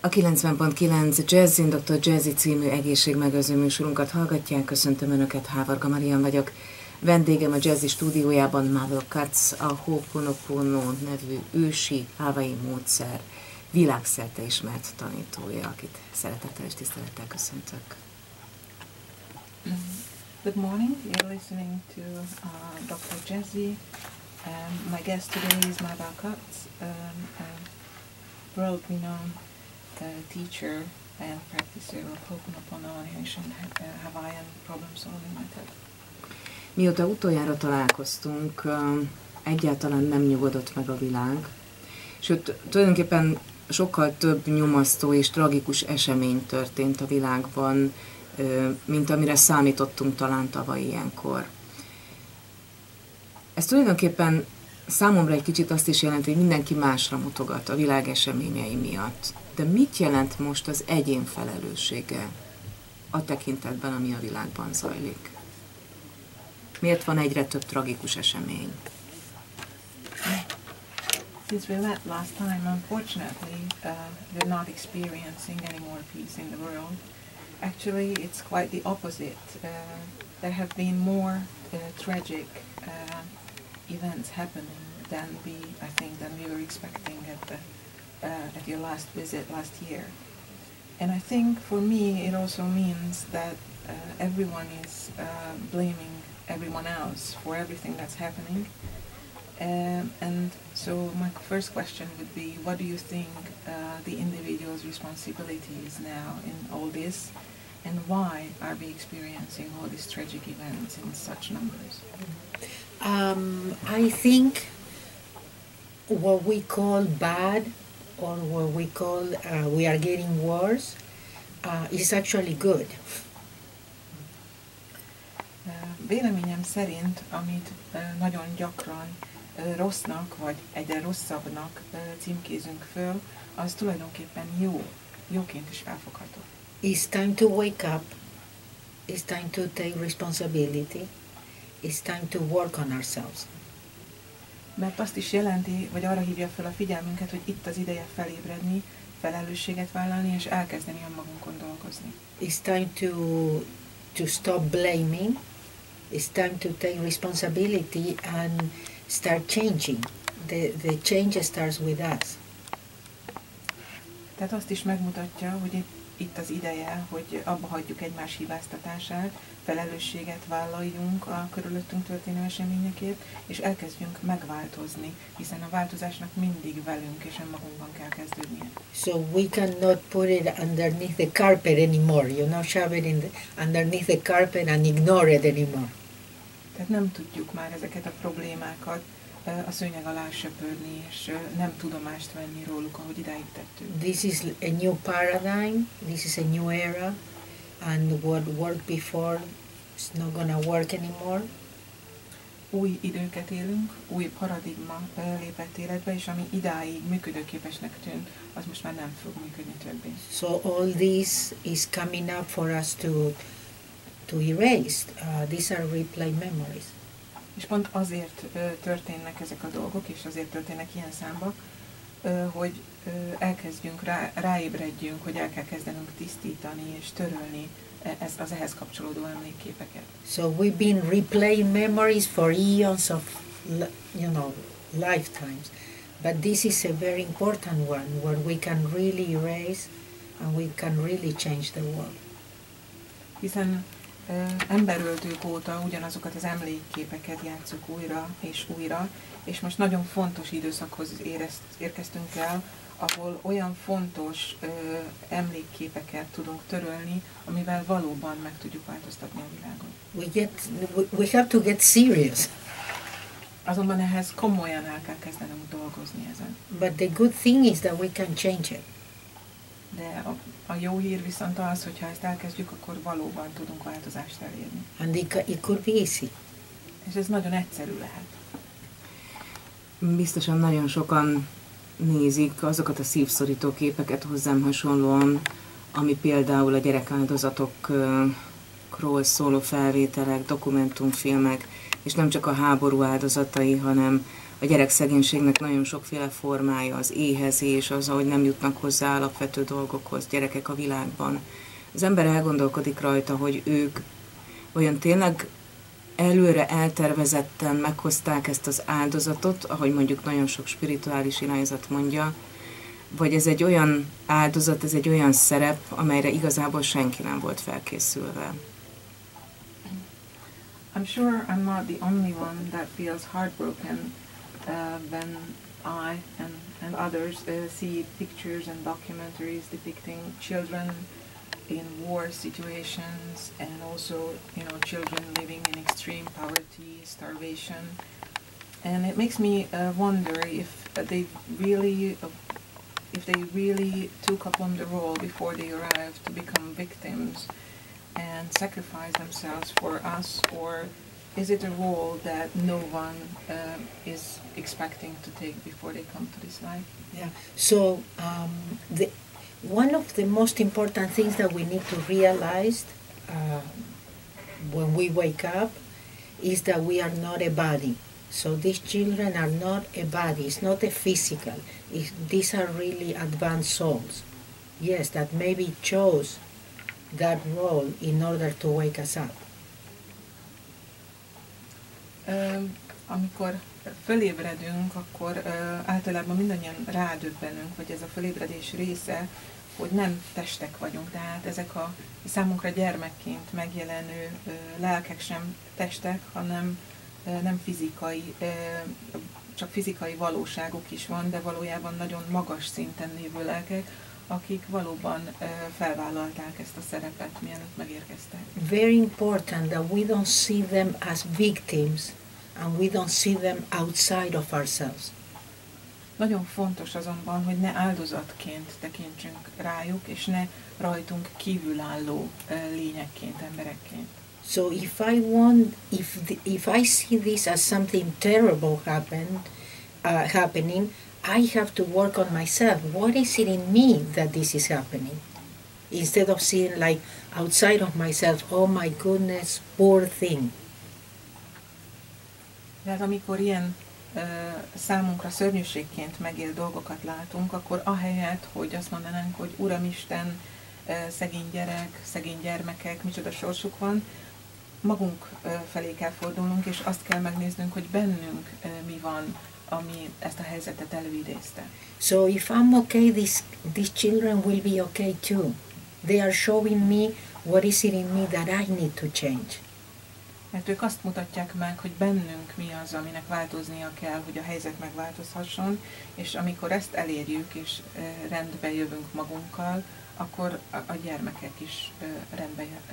A 90.9 Jazzin Dr. Jazzy című egészségmegőrző műsorunkat hallgatják. Köszöntöm Önöket, Hávarga Marian vagyok. Vendégem a Jazzy stúdiójában Mabel Katz, a Ho'oponopono nevű ősi hávai módszer világszerte ismert tanítója, akit szeretettel és tisztelettel köszöntök. Good morning. You're listening to Dr. Jazzy. My guest today is Mabel Katz, world-renowned teacher and practitioner of Ho'oponopono and ancient Hawaiian problem-solving method. Mióta utoljára találkoztunk, egyáltalán nem nyugodott meg a világ, sőt, tulajdonképpen sokkal több nyomasztó és tragikus esemény történt a világban, mint amire számítottunk talán tavaly ilyenkor. Ez tulajdonképpen számomra egy kicsit azt is jelenti, hogy mindenki másra mutogat a világ eseményei miatt. De mit jelent most az egyén felelőssége a tekintetben, ami a világban zajlik? Miért van egyre több tragikus esemény? Since we met last time, unfortunately, we're not experiencing any more peace in the world. Actually, it's quite the opposite. There have been more tragic events happening than we were expecting at your last visit last year. And I think for me it also means that everyone is blaming everyone else for everything that's happening. And so my first question would be, what do you think the individual's responsibility is now in all this, and why are we experiencing all these tragic events in such numbers? I think what we call bad, or what we call we are getting worse, is actually good. Véleményem szerint, amit nagyon gyakran rossznak, vagy egyre rosszabbnak címkézünk föl, az tulajdonképpen jó, jóként is elfogható. It's time to wake up. It's time to take responsibility. It's time to work on ourselves. Mert azt is jelenti, vagy arra hívja fel a figyelmünket, hogy itt az ideje felébredni, felelősséget vállalni, és elkezdeni önmagunkon dolgozni. It's time to stop blaming. It's time to take responsibility and start changing. The change starts with us. Tehát azt is megmutatja, hogy itt az ideje, hogy abba hagyjuk egymás hibáztatását, felelősséget vállaljunk a körülöttünk történő eseményekért, és elkezdjünk megváltozni, hiszen a változásnak mindig velünk és önmagunkban kell kezdődnie. So we cannot put it underneath the carpet anymore, you know, shove it underneath the carpet and ignore it anymore. Tehát nem tudjuk már ezeket a problémákat a szőnyeg alá söpörni, és nem tudomást venni róluk, ahogy idáig tettük. This is a new paradigm, this is a new era, and what worked before is not gonna work anymore. Új időket élünk, új paradigma lépett életbe, és ami idáig működőképesnek tűnt, az most már nem fog működni többé. So all this is coming up for us to erase. These are replay memories. És pont azért történnek ezek a dolgok, és azért történnek ilyen számba, hogy elkezdjünk, ráébredjünk, hogy el kell kezdenünk tisztítani és törölni az ehhez kapcsolódó emlékképeket. So we've been replaying memories for eons of, you know, lifetimes. But this is a very important one, where we can really erase and we can really change the world. Hiszen emberöltők óta ugyanazokat az emlékképeket játsszuk újra és újra, és most nagyon fontos időszakhoz érkeztünk el, ahol olyan fontos emlékképeket tudunk törölni, amivel valóban meg tudjuk változtatni a világot. We have to get serious. Azonban ehhez komolyan el kell kezdenünk dolgozni ezen. But the good thing is that we can change it. De a jó hír viszont az, hogyha ezt elkezdjük, akkor valóban tudunk változást elérni. And it could be easy. És ez nagyon egyszerű lehet. Biztosan nagyon sokan nézik azokat a szívszorító képeket hozzám hasonlóan, ami például a gyerekáldozatokról szóló felvételek, dokumentumfilmek, és nem csak a háború áldozatai, hanem A gyerekszegénységnek nagyon sokféle formája, az éhezés, az, ahogy nem jutnak hozzá alapvető dolgokhoz gyerekek a világban. Az ember elgondolkodik rajta, hogy ők olyan tényleg előre eltervezetten meghozták ezt az áldozatot, ahogy mondjuk nagyon sok spirituális irányzat mondja, vagy ez egy olyan áldozat, ez egy olyan szerep, amelyre igazából senki nem volt felkészülve. I'm sure I'm not the only one that feels heartbroken when I and others see pictures and documentaries depicting children in war situations and also, you know, children living in extreme poverty, starvation. And it makes me wonder if they really took upon the role before they arrived to become victims and sacrifice themselves for us, or is it a role that no one is expecting to take before they come to this life? Yeah. So one of the most important things that we need to realize when we wake up is that we are not a body. So these children are not a body. It's not a physical. These are really advanced souls. Yes, that maybe chose that role in order to wake us up. Amikor fölébredünk, akkor általában mindannyian rádöbbenünk, hogy ez a fölébredés része, hogy nem testek vagyunk. Tehát ezek a számunkra gyermekként megjelenő lelkek sem testek, hanem nem fizikai, csak fizikai valóságuk is van, de valójában nagyon magas szinten lévő lelkek, akik valóban felvállalták ezt a szerepet, mielőtt megérkeztek. Very important that we don't see them as victims, and we don't see them outside of ourselves. Nagyon fontos azonban, hogy ne áldozatként tekintsünk rájuk, és ne rajtunk kívülálló lényekként, emberekként. So if I see this as something terrible happening, I have to work on myself. What is it in me that this is happening? Instead of seeing like outside of myself, oh my goodness, poor thing. Tehát amikor ilyen számunkra szörnyűségként megél dolgokat látunk, akkor ahelyett, hogy azt mondanánk, hogy Uramisten, szegény gyerek, szegény gyermekek, micsoda sorsuk van, magunk felé kell fordulnunk, és azt kell megnéznünk, hogy bennünk mi van, ami ezt a helyzetet előidézte. So if I'm okay, these children will be okay too. They are showing me what is it in me that I need to change. Mert ők azt mutatják meg, hogy bennünk mi az, aminek változnia kell, hogy a helyzet megváltozhasson, és amikor ezt elérjük, és rendbe jövünk magunkkal, akkor a gyermekek is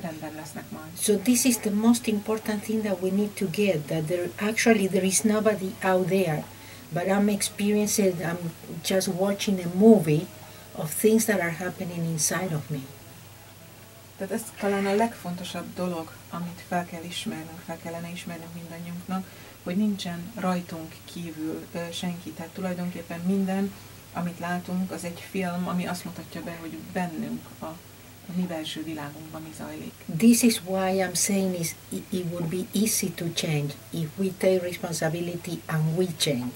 rendben lesznek majd. So this is the most important thing that we need to get, that actually there is nobody out there. But I'm experiencing, I'm just watching a movie of things that are happening inside of me. Tehát ez talán a legfontosabb dolog, amit fel kell ismernünk, fel kellene ismernünk mindannyiunknak, hogy nincsen rajtunk kívül senki. Tehát tulajdonképpen minden, amit látunk, az egy film, ami azt mutatja be, hogy bennünk, a mi belső világunkban mi zajlik. This is why I'm saying is it would be easy to change if we take responsibility and we change.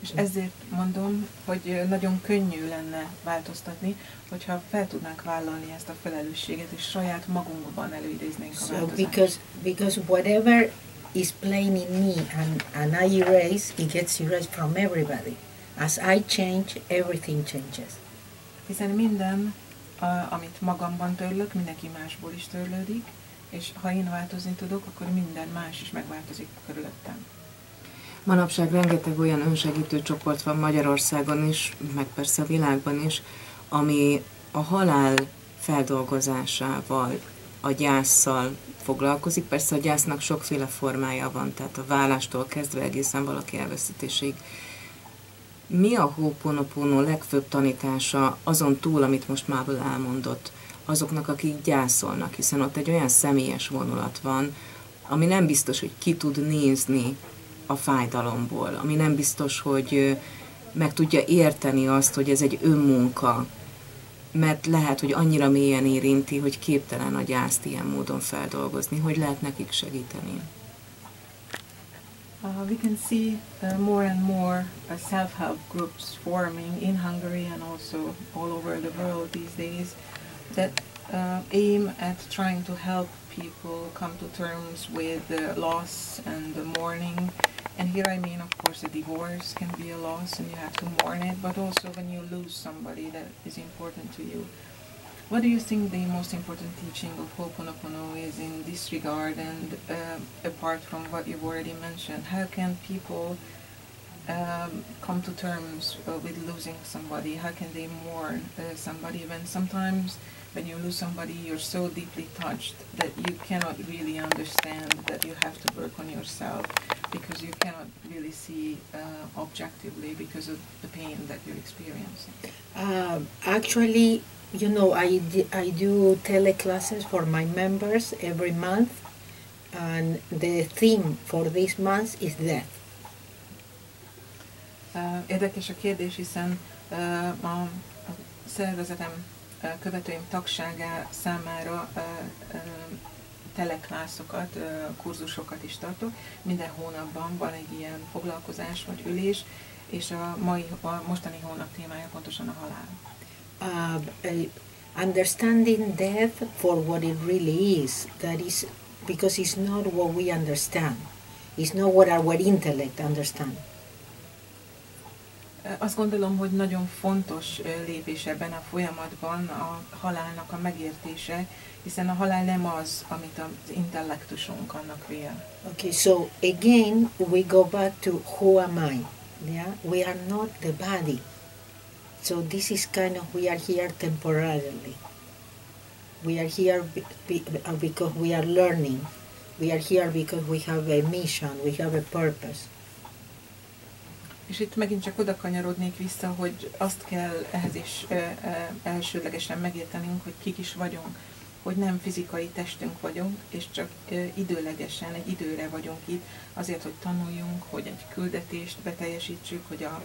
És ezért mondom, hogy nagyon könnyű lenne változtatni, hogyha fel tudnánk vállalni ezt a felelősséget, és saját magunkban előidéznénk a változást. Because whatever is playing in me and I erase, it gets erased from everybody. As I change, everything changes. Hiszen minden, amit magamban törlök, mindenki másból is törlődik, és ha én változni tudok, akkor minden más is megváltozik körülöttem. Manapság rengeteg olyan önsegítő csoport van Magyarországon is, meg persze a világban is, ami a halál feldolgozásával, a gyásszal foglalkozik. Persze a gyásznak sokféle formája van, tehát a válástól kezdve egészen valaki elveszítéséig. Mi a Ho'oponopono legfőbb tanítása azon túl, amit most Mabel elmondott, azoknak, akik gyászolnak, hiszen ott egy olyan személyes vonulat van, ami nem biztos, hogy ki tud nézni a fájdalomból, ami nem biztos, hogy meg tudja érteni azt, hogy ez egy önmunka, mert lehet, hogy annyira mélyen érinti, hogy képtelen a gyászt ilyen módon feldolgozni, hogy lehet nekik segíteni. We can see more and more self-help groups forming in Hungary and also all over the world these days that aim at trying to help people come to terms with loss and mourning. And here I mean, of course, a divorce can be a loss and you have to mourn it, but also when you lose somebody that is important to you. What do you think the most important teaching of Ho'oponopono is in this regard, and apart from what you've already mentioned, how can people come to terms with losing somebody? How can they mourn somebody when sometimes when you lose somebody you're so deeply touched that you cannot really understand, that you have to work on yourself because you cannot really see objectively because of the pain that you're experiencing? Actually, you know, I do teleclasses for my members every month, and the theme for this month is death. Érdekes a kérdés, hiszen a szervezetem követőim tagsága számára teleklászokat, kurzusokat is tartok. Minden hónapban van egy ilyen foglalkozás vagy ülés, és a mostani hónap témája pontosan a halál. Understanding death for what it really is, that is, because it's not what we understand, it's not what our intellect understands. Azt gondolom, hogy nagyon fontos lépés ebben a folyamatban a halálnak a megértése, hiszen a halál nem az, amit az intellektusunk annak vél. Okay, so again we go back to who am I? Yeah? We are not the body. So this is kind of, we are here temporarily. We are here because we are learning. We are here because we have a mission, we have a purpose. És itt megint csak oda kanyarodnék vissza, hogy azt kell ehhez is elsődlegesen megértenünk, hogy kik is vagyunk, hogy nem fizikai testünk vagyunk, és csak időlegesen, egy időre vagyunk itt, azért, hogy tanuljunk, hogy egy küldetést beteljesítsük, hogy a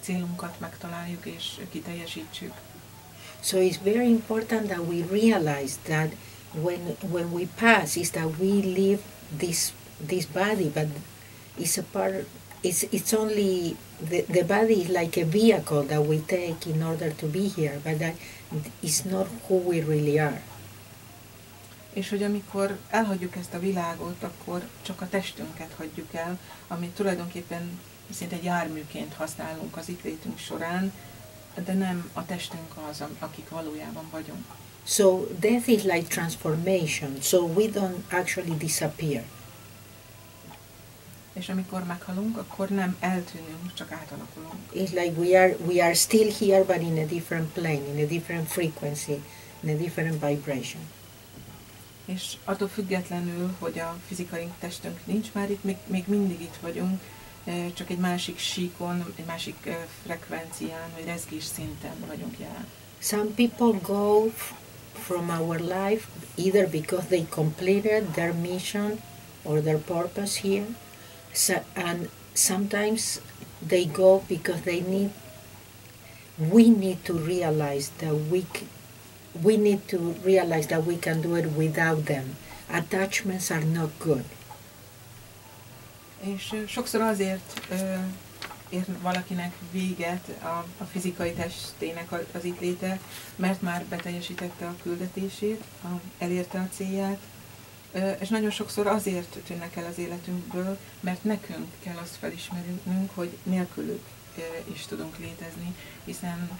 célunkat megtaláljuk és kiteljesítsük. So it's very important that we realize that when we pass is that we leave this body, but it's a part, it's only the body is like a vehicle that we take in order to be here, but that is not who we really are. És hogy amikor elhagyjuk ezt a világot, akkor csak a testünket hagyjuk el, ami tulajdonképpen szinte járműként használunk az itt létünk során, de nem a testünk az, akik valójában vagyunk. So death is like transformation, so we don't actually disappear. És amikor meghalunk, akkor nem eltűnünk, csak átalakulunk. It's like we are still here, but in a different plane, in a different frequency, in a different vibration. És attól függetlenül, hogy a fizikai testünk nincs már itt, még mindig itt vagyunk, csak egy másik síkon, egy másik frekvencián, vagy rezgés szinten vagyunk jelen. Some people go from our life either because they completed their mission or their purpose here, and sometimes they go because we need to realize that we need to realize that we can do it without them. Attachments are not good. És sokszor azért ér valakinek véget a fizikai testének az itt léte, mert már beteljesítette a küldetését, elérte a célját, és nagyon sokszor azért tűnnek el az életünkből, mert nekünk kell azt felismernünk, hogy nélkülük is tudunk létezni, hiszen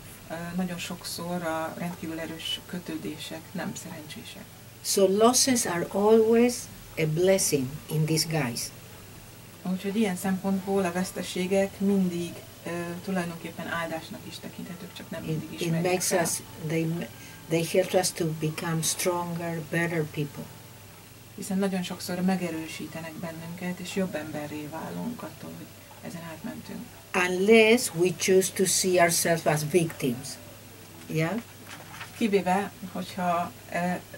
nagyon sokszor a rendkívül erős kötődések nem szerencsések. So losses are always a blessing in disguise. Úgyhogy ilyen szempontból a veszteségek mindig tulajdonképpen áldásnak is tekinthetők, csak nem mindig ismerjük. It makes us, they help us to become stronger, better people. Hiszen nagyon sokszor megerősítenek bennünket, és jobb emberré válunk attól, hogy ezen átmentünk. Unless we choose to see ourselves as victims. Yeah? Kivéve, hogyha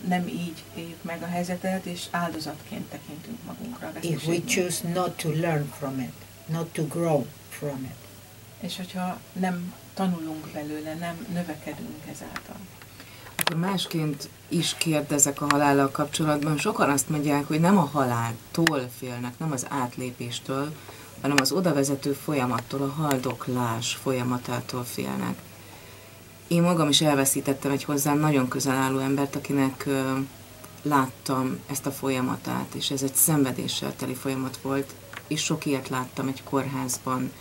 nem így éljük meg a helyzetet, és áldozatként tekintünk magunkra. If we choose not to learn from it, not to grow from it. És hogyha nem tanulunk belőle, nem növekedünk ezáltal. Akkor másként is kérdezek a halállal kapcsolatban. Sokan azt mondják, hogy nem a haláltól félnek, nem az átlépéstől, hanem az odavezető folyamattól, a haldoklás folyamatától félnek. Én magam is elveszítettem egy hozzám nagyon közel álló embert, akinek láttam ezt a folyamatát, és ez egy szenvedéssel teli folyamat volt, és sok ilyet láttam egy kórházban,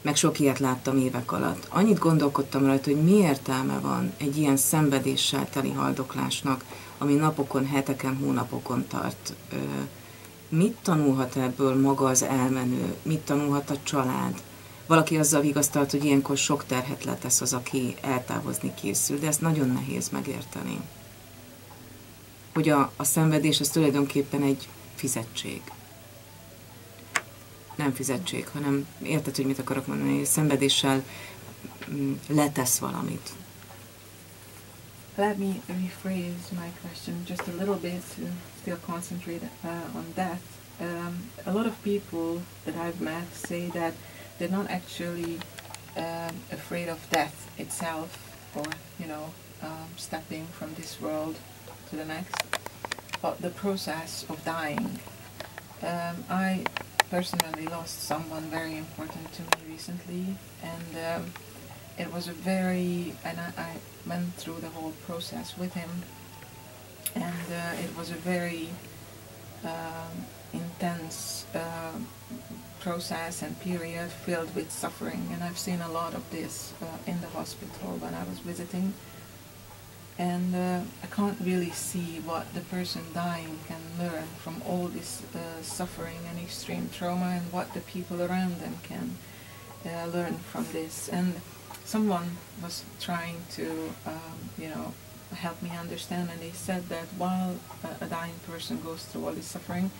meg sok ilyet láttam évek alatt. Annyit gondolkodtam rajta, hogy mi értelme van egy ilyen szenvedéssel teli haldoklásnak, ami napokon, heteken, hónapokon tart. Mit tanulhat ebből maga az elmenő? Mit tanulhat a család? Valaki azzal vigasztalt, hogy ilyenkor sok terhet letesz az, aki eltávozni készül, de ezt nagyon nehéz megérteni. Hogy a szenvedés az tulajdonképpen egy fizetség. Nem fizetség, hanem érted, hogy mit akarok mondani, hogy szenvedéssel letesz valamit. Let me rephrase my question just a little bit to still concentrate on that. A lot of people that I've met say that they're not actually afraid of death itself, or, you know, stepping from this world to the next, but the process of dying. I personally lost someone very important to me recently, and it was a very, and I went through the whole process with him, and it was a very intense process and period filled with suffering, and I've seen a lot of this in the hospital when I was visiting, and I can't really see what the person dying can learn from all this suffering and extreme trauma, and what the people around them can learn from this. And someone was trying to, you know, help me understand, and they said that while a dying person goes through all this suffering,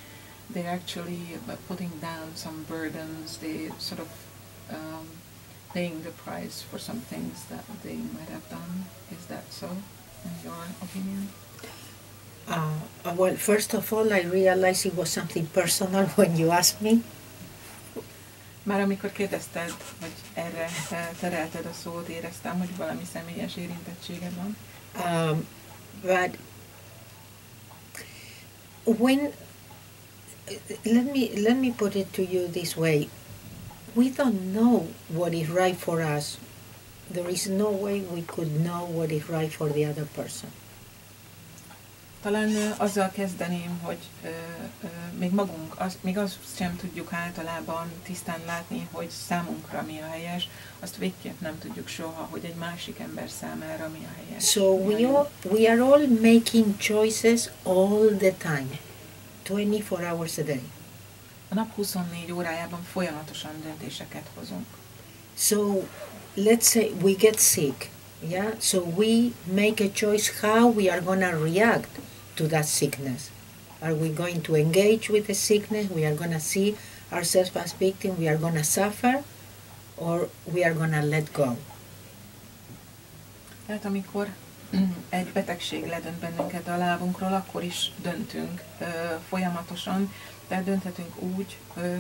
they're actually putting down some burdens, they sort of paying the price for some things that they might have done. Is that so, in your opinion? Well, first of all, I realized it was something personal when you asked me. Már amikor kérdezted, vagy erre terelted a szót, éreztem, hogy valami személyes érintettséged van. But when, let me put it to you this way. We don't know what is right for us. There is no way we could know what is right for the other person. Talán azzal kezdeném, hogy még magunk, azt sem tudjuk általában tisztán látni, hogy számunkra mi a helyes, azt végképp nem tudjuk soha, hogy egy másik ember számára mi a helyes. So we are all making choices all the time, 24 hours a day. A nap 24 órájában folyamatosan döntéseket hozunk. So let's say we get sick, yeah? So we make a choice how we are going to react to that sickness. Are we going to engage with the sickness? We are going to see ourselves as victims. We are going to suffer, or we are going to let go. Tehát amikor egy betegség ledönt bennünket a lábunkról, akkor is döntünk folyamatosan. Tehát dönthetünk úgy,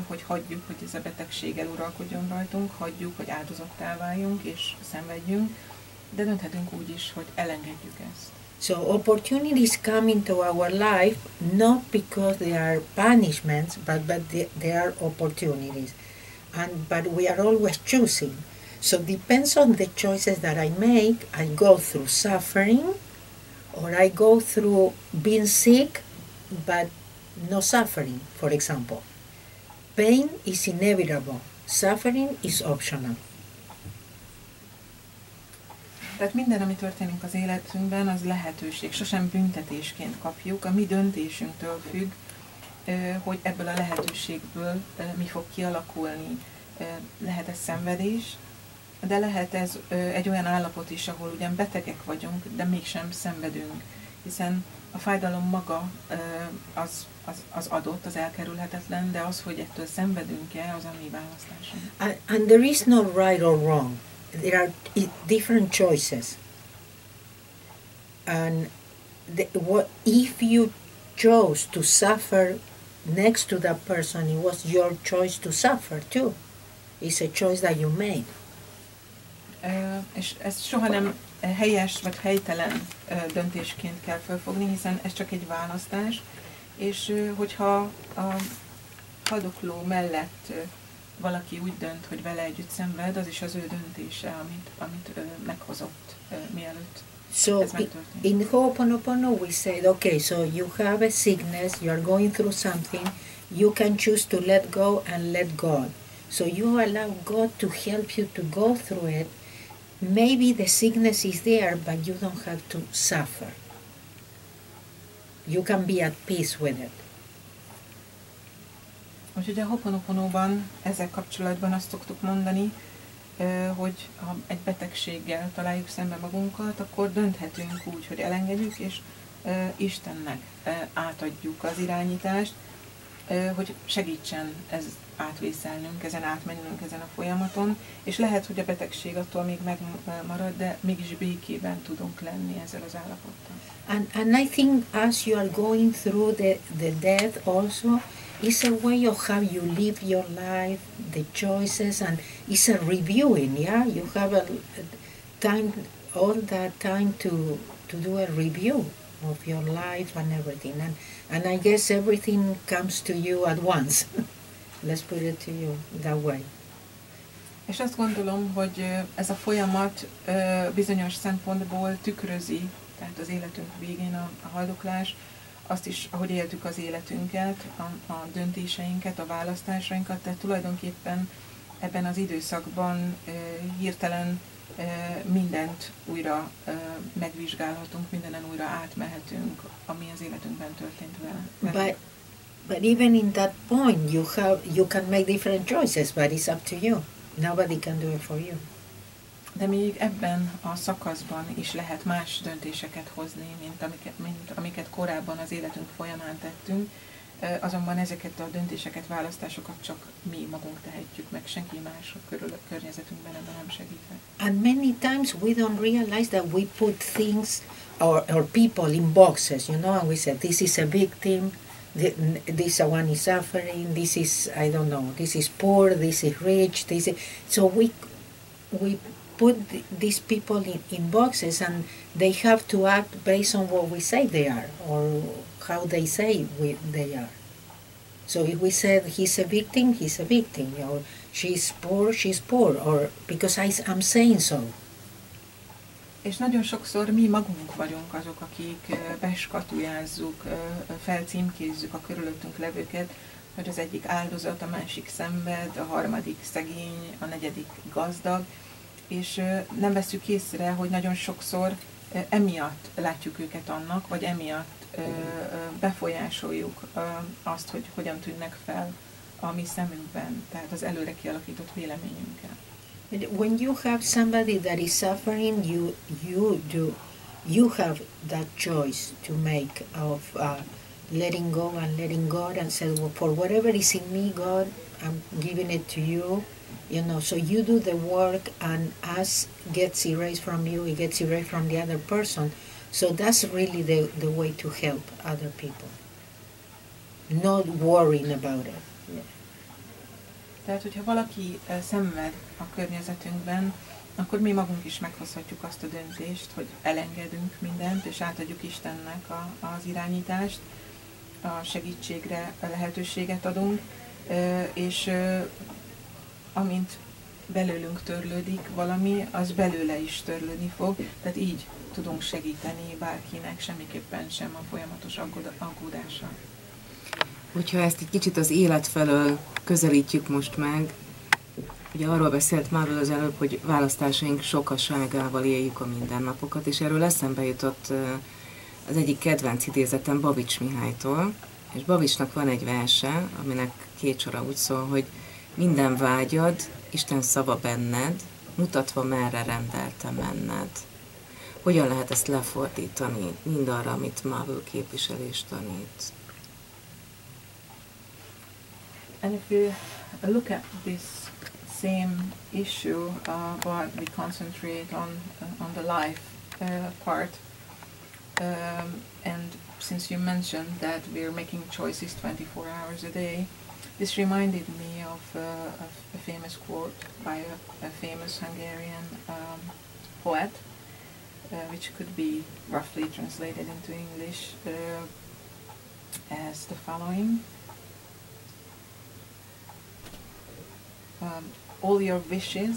hogy hagyjuk, hogy ez a betegség eluralkodjon rajtunk, hagyjuk, hogy áldozattá váljunk és szenvedjünk, de dönthetünk úgy is, hogy elengedjük ezt. So opportunities come into our life not because they are punishments, but they are opportunities, but we are always choosing. So depends on the choices that I make. I go through suffering, or I go through being sick, but no suffering. For example, pain is inevitable. Suffering is optional. Tehát minden, ami történik az életünkben, az lehetőség. Sosem büntetésként kapjuk. A mi döntésünktől függ, hogy ebből a lehetőségből mi fog kialakulni. Lehet ez szenvedés, de lehet ez egy olyan állapot is, ahol ugyan betegek vagyunk, de mégsem szenvedünk. Hiszen a fájdalom maga az adott, az elkerülhetetlen, de az, hogy ettől szenvedünk-e, az a mi választásunk. And there is no right or wrong. There are different choices. And if you chose to suffer next to that person, it was your choice to suffer too. It's a choice that you made. És ez soha nem helyes vagy helytelen döntésként kell felfogni, hiszen ez csak egy választás, és hogyha a haldokló mellett valaki úgy dönt, hogy vele együtt szenved, az is az ő döntése, amit meghozott mielőtt. So in Ho'oponopono we said, okay, so you have a sickness, you are going through something, you can choose to let go and let God. So you allow God to help you to go through it. Maybe the sickness is there, but you don't have to suffer. You can be at peace with it. Úgyhogy a Ho'oponoponóban ezzel kapcsolatban azt szoktuk mondani, hogy ha egy betegséggel találjuk szembe magunkat, akkor dönthetünk úgy, hogy elengedjük, és Istennek átadjuk az irányítást, hogy segítsen ez átvészelnünk, ezen átmennünk, ezen a folyamaton, és lehet, hogy a betegség attól még megmarad, de mégis békében tudunk lenni ezzel az állapottal. And I think as you are going through the death also, it's a way of how you live your life, the choices, and it's a reviewing, yeah? You have all that time to do a review of your life and everything. And I guess everything comes to you at once. Let's put it to you that way. És azt gondolom, hogy ez a folyamat bizonyos szempontból tükrözi, tehát az életünk végén a haldoklás, azt is, ahogy éltük az életünket, a döntéseinket, a választásainkat, tehát tulajdonképpen ebben az időszakban hirtelen mindent újra megvizsgálhatunk, mindenen újra átmehetünk, ami az életünkben történt vele. But even in that point you can make different choices, but it's up to you. Nobody can do it for you. De még ebben a szakaszban is lehet más döntéseket hozni, mint amiket korábban az életünk folyamán tettünk, azonban ezeket a döntéseket, választásokat csak mi magunk tehetjük meg, senki más környezetünkben ebben nem segíthet. And many times we don't realize that we put things or people in boxes, you know, and we say this is a victim, this one is suffering, this is, I don't know, this is poor, this is rich, this is... So we put these people in boxes, and they have to act based on what we say they are, or how they say they are. So if we said he's a victim, he's a victim, or she's poor, or because I'm saying so. És nagyon sokszor mi magunk vagyunk azok, akik beskatujázzuk, felcímkézzük a körülöttünk levőket, hogy az egyik áldozat, a másik szenved, a harmadik szegény, a negyedik gazdag, és nem veszük észre, hogy nagyon sokszor emiatt látjuk őket annak, vagy emiatt befolyásoljuk azt, hogy hogyan tűnnek fel a mi szemünkben, tehát az előre kialakított véleményünkkel. When you have somebody that is suffering, you have that choice to make of letting go and letting God, and say, well, for whatever is in me, God, I'm giving it to you. You know, so you do the work, and as gets erased from you, it gets erased from the other person. So that's really the way to help other people. Not worrying about it. Yeah. Tehát, hogyha valaki szenved a környezetünkben, akkor mi magunk is meghozhatjuk azt a döntést, hogy elengedünk mindent, és átadjuk Istennek az irányítást, a segítségre lehetőséget adunk, és amint belőlünk törlődik valami, az belőle is törlődni fog, tehát így tudunk segíteni bárkinek, semmiképpen sem a folyamatos aggódással. Hogyha ezt egy kicsit az élet felől közelítjük most meg, ugye arról beszélt már az előbb, hogy választásaink sokaságával éljük a mindennapokat, és erről eszembe jutott az egyik kedvenc idézetem Babics Mihálytól, és Babicsnak van egy verse, aminek két sora úgy szól, hogy minden vágyad, Isten szava benned, mutatva merre rendelte menned. Hogyan lehet ezt lefordítani mindarra, amit Mávő képviselés tanít? And if you look at this same issue, but we concentrate on the life part, and since you mentioned that we're making choices 24 hours a day, this reminded me of a famous quote by a famous Hungarian poet, which could be roughly translated into English as the following. all your wishes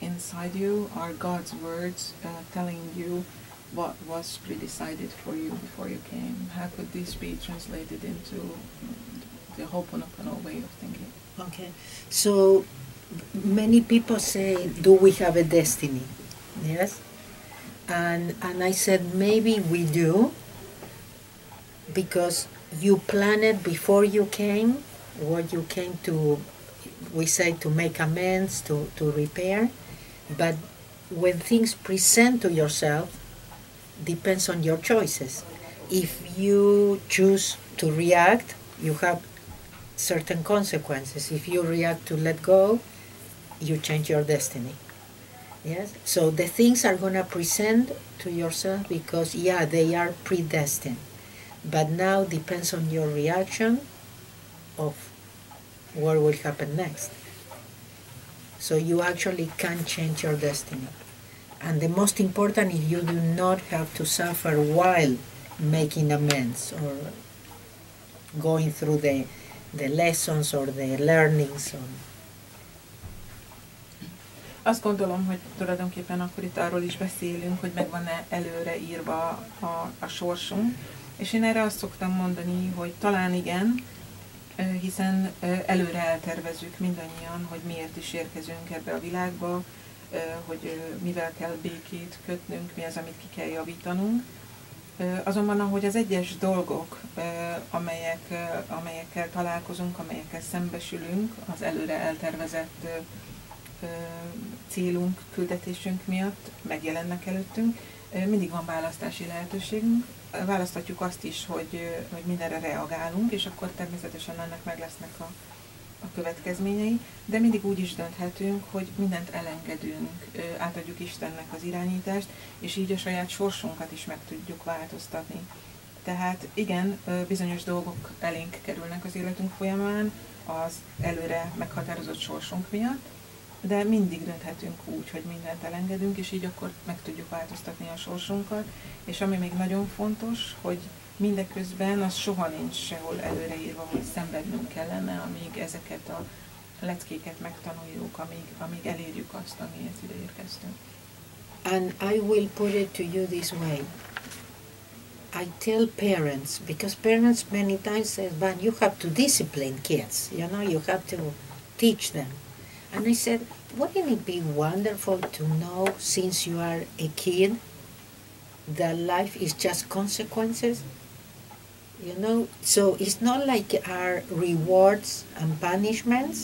inside you are God's words telling you what was pre-decided for you before you came. How could this be translated into the Ho'oponopono way of thinking? Okay, so many people say, do we have a destiny? Yes. And I said, maybe we do, because you planned before you came, what you came to, we say, to make amends, to repair. But when things present to yourself, depends on your choices. If you choose to react, you have certain consequences. If you react to let go, you change your destiny. Yes? So the things are going to present to yourself because, yeah, they are predestined. But now depends on your reaction of what will happen next. So you actually can change your destiny. And the most important is you do not have to suffer while making amends or going through the lessons or the learnings. Azt gondolom, hogy tulajdonképpen akkor itt arról is beszélünk, hogy meg van-e előre írva a sorsunk. És én erre azt szoktam mondani, hogy talán igen, hiszen előre eltervezzük mindannyian, hogy miért is érkezünk ebbe a világba, hogy mivel kell békét kötnünk, mi az, amit ki kell javítanunk. Azonban, ahogy az egyes dolgok, amelyekkel találkozunk, amelyekkel szembesülünk az előre eltervezett célunk, küldetésünk miatt megjelennek előttünk, mindig van választási lehetőségünk. Választhatjuk azt is, hogy mindenre reagálunk, és akkor természetesen ennek meg lesznek a következményei, de mindig úgy is dönthetünk, hogy mindent elengedünk, átadjuk Istennek az irányítást, és így a saját sorsunkat is meg tudjuk változtatni. Tehát igen, bizonyos dolgok elénk kerülnek az életünk folyamán, az előre meghatározott sorsunk miatt, de mindig dönthetünk úgy, hogy mindent elengedünk, és így akkor meg tudjuk változtatni a sorsunkat, és ami még nagyon fontos, hogy mindeközben az soha nincs sehol előreírva, hogy szenvednünk kellene, amíg ezeket a leckéket megtanuljuk, amíg elérjük azt, amiért ide érkeztünk. And I will put it to you this way. I tell parents, because parents many times say, "But you have to discipline kids, you know, you have to teach them." And I said, wouldn't it be wonderful to know, since you are a kid, that life is just consequences? You know, so it's not like our rewards and punishments,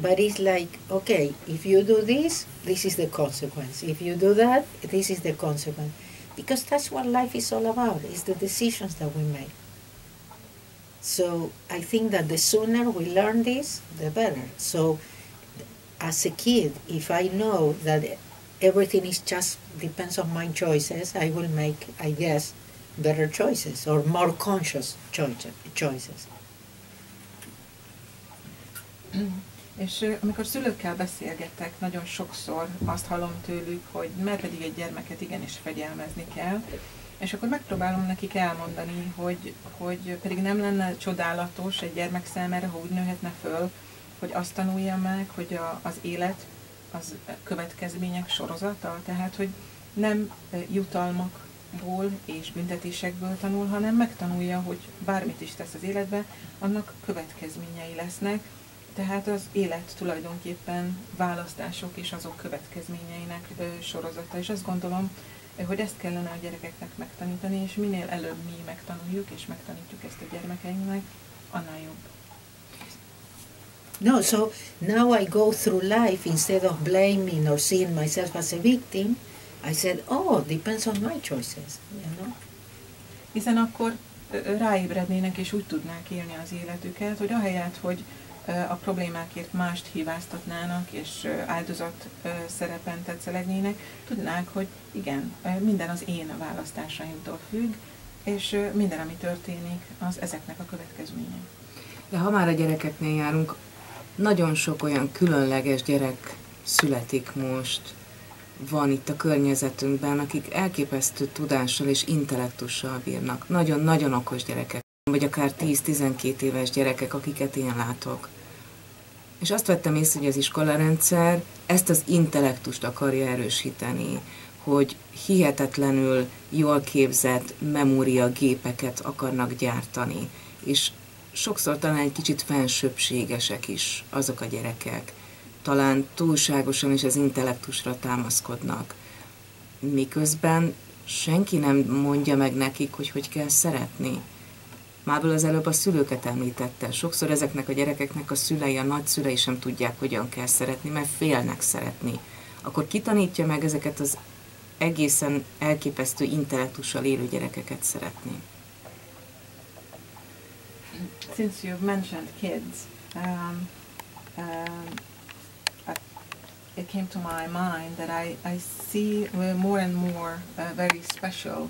but it's like, okay, if you do this, this is the consequence. If you do that, this is the consequence. Because that's what life is all about, it's the decisions that we make. So I think that the sooner we learn this, the better. So as a kid, if I know that everything is just depends on my choices, I will make, I guess, better choices or more conscious choices. És amikor szülőkkel beszélgetek, nagyon sokszor azt hallom tőlük, hogy mert pedig egy gyermeket igenis fegyelmezni kell, és akkor megpróbálom nekik elmondani, hogy pedig nem lenne csodálatos egy gyermek számára, ha úgy nőhetne föl, hogy azt tanulja meg, hogy az élet az következmények sorozata, tehát hogy nem jutalmakból és büntetésekből tanul, hanem megtanulja, hogy bármit is tesz az életbe, annak következményei lesznek, tehát az élet tulajdonképpen választások és azok következményeinek sorozata, és azt gondolom, hogy ezt kellene a gyerekeknek megtanítani, és minél előbb mi megtanuljuk és megtanítjuk ezt a gyermekeinknek, annál jobb. No, so now I go through life, instead of blaming or seeing myself as a victim, I said, oh, depends on my choices, you know? Hiszen akkor ráébrednének és úgy tudnák élni az életüket, hogy ahelyett, hogy a problémákért mást hibáztatnának és áldozat szerepen tetszelegnének, tudnák, hogy igen, minden az én választásaimtól függ, és minden, ami történik, az ezeknek a következménye. De ha már a gyerekeknél járunk, nagyon sok olyan különleges gyerek születik most, van itt a környezetünkben, akik elképesztő tudással és intellektussal bírnak. Nagyon-nagyon okos gyerekek, vagy akár 10-12 éves gyerekek, akiket én látok. És azt vettem észre, hogy az iskolarendszer ezt az intellektust akarja erősíteni, hogy hihetetlenül jól képzett memóriagépeket akarnak gyártani, és sokszor talán egy kicsit fensőbbségesek is azok a gyerekek. Talán túlságosan is az intellektusra támaszkodnak. Miközben senki nem mondja meg nekik, hogy hogy kell szeretni. Mából az előbb a szülőket említette. Sokszor ezeknek a gyerekeknek a szülei, a nagyszülei sem tudják, hogyan kell szeretni, mert félnek szeretni. Akkor ki tanítja meg ezeket az egészen elképesztő intellektussal élő gyerekeket szeretni? Since you've mentioned kids, it came to my mind that I see more and more very special,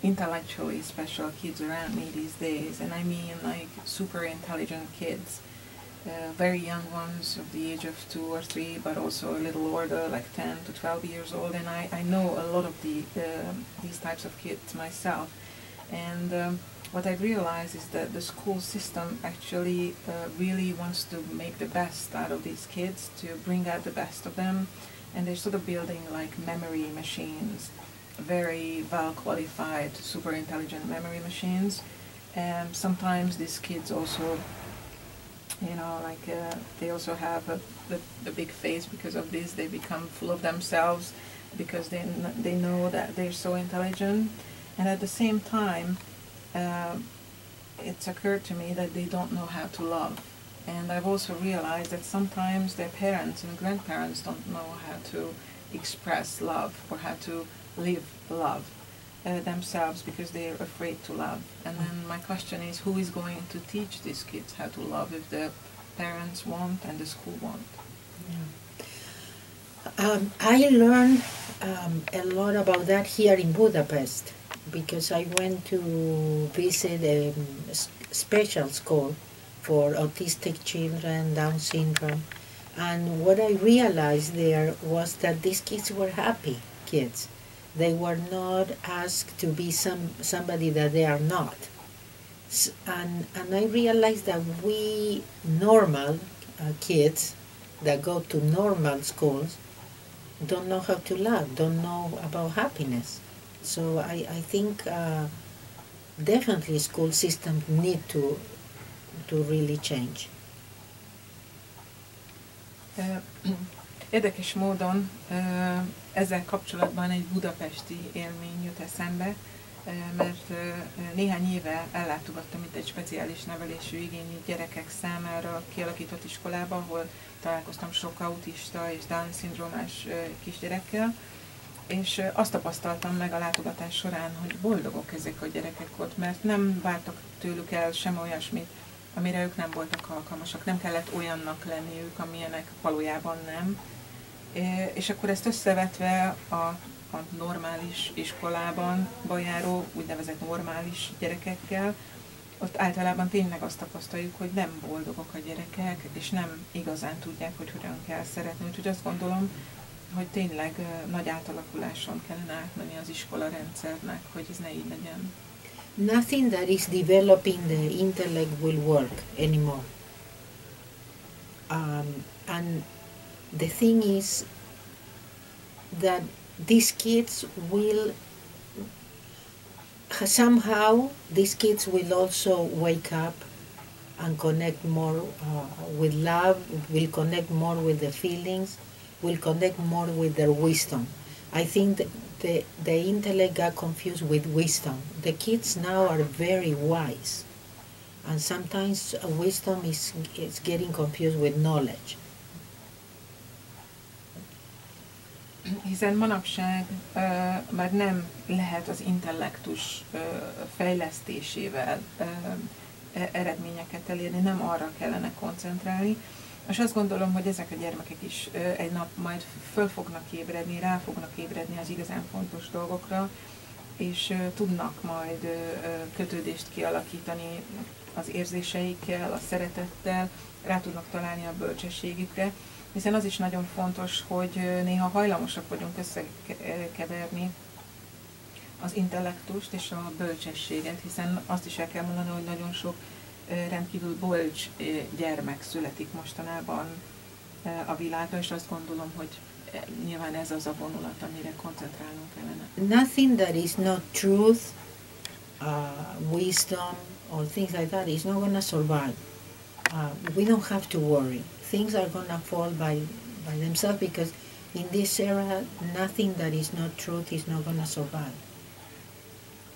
intellectually special kids around me these days, and I mean like super intelligent kids, very young ones of the age of 2 or 3, but also a little older, like 10 to 12 years old, and I know a lot of these types of kids myself. And what I realize is that the school system actually really wants to make the best out of these kids, to bring out the best of them, and they're sort of building like memory machines, very well qualified, super intelligent memory machines. And sometimes these kids also, you know, like they also have the big face because of this. They become full of themselves because they know that they're so intelligent, and at the same time, it's occurred to me that they don't know how to love. And I've also realized that sometimes their parents and grandparents don't know how to express love or how to live love themselves, because they're afraid to love. And then my question is, who is going to teach these kids how to love if the parents won't and the school won't? Yeah. I learned a lot about that here in Budapest, because I went to visit a special school for autistic children, Down syndrome, and what I realized there was that these kids were happy kids. They were not asked to be somebody that they are not. And I realized that we normal kids that go to normal schools don't know how to love, don't know about happiness. So I think definitely school systems need to really change. Érdekes módon ezzel kapcsolatban egy budapesti élmény jut eszembe, mert néhány éve ellátogattam itt egy speciális nevelésű igényű gyerekek számára kialakított iskolába, ahol találkoztam sok autista és Down-szindrómás kisgyerekkel, és azt tapasztaltam meg a látogatás során, hogy boldogok ezek a gyerekek ott, mert nem vártak tőlük el sem olyasmit, amire ők nem voltak alkalmasak, nem kellett olyannak lenniük, amilyenek valójában nem. És akkor ezt összevetve a normális iskolában járó úgynevezett normális gyerekekkel, ott általában tényleg azt tapasztaljuk, hogy nem boldogok a gyerekek, és nem igazán tudják, hogy hogyan kell szeretni. Úgyhogy azt gondolom, hogy tényleg nagy átalakuláson kellene átmenni az iskola rendszernek, hogy ez ne így legyen. Nothing that is developing the intellect will work anymore. And the thing is that these kids will somehow also wake up and connect more with love, will connect more with the feelings, will connect more with their wisdom. I think the intellect got confused with wisdom. The kids now are very wise, and sometimes wisdom is getting confused with knowledge. Hiszen manapság már nem lehet az intellektus fejlesztésével eredményeket elérni, nem arra kellene koncentrálni. És azt gondolom, hogy ezek a gyermekek is egy nap majd föl fognak ébredni, rá fognak ébredni az igazán fontos dolgokra, és tudnak majd kötődést kialakítani az érzéseikkel, a szeretettel, rá tudnak találni a bölcsességükre, hiszen az is nagyon fontos, hogy néha hajlamosak vagyunk összekeverni az intellektust és a bölcsességet, hiszen azt is el kell mondani, hogy nagyon sok rendkívül bolcs gyermek születik mostanában a világra, és azt gondolom, hogy nyilván ez az a vonulat, amire koncentrálnunk kellene. Nothing that is not truth, wisdom, or things like that is not gonna survive. We don't have to worry. Things are gonna fall by themselves because in this era, nothing that is not truth is not gonna survive.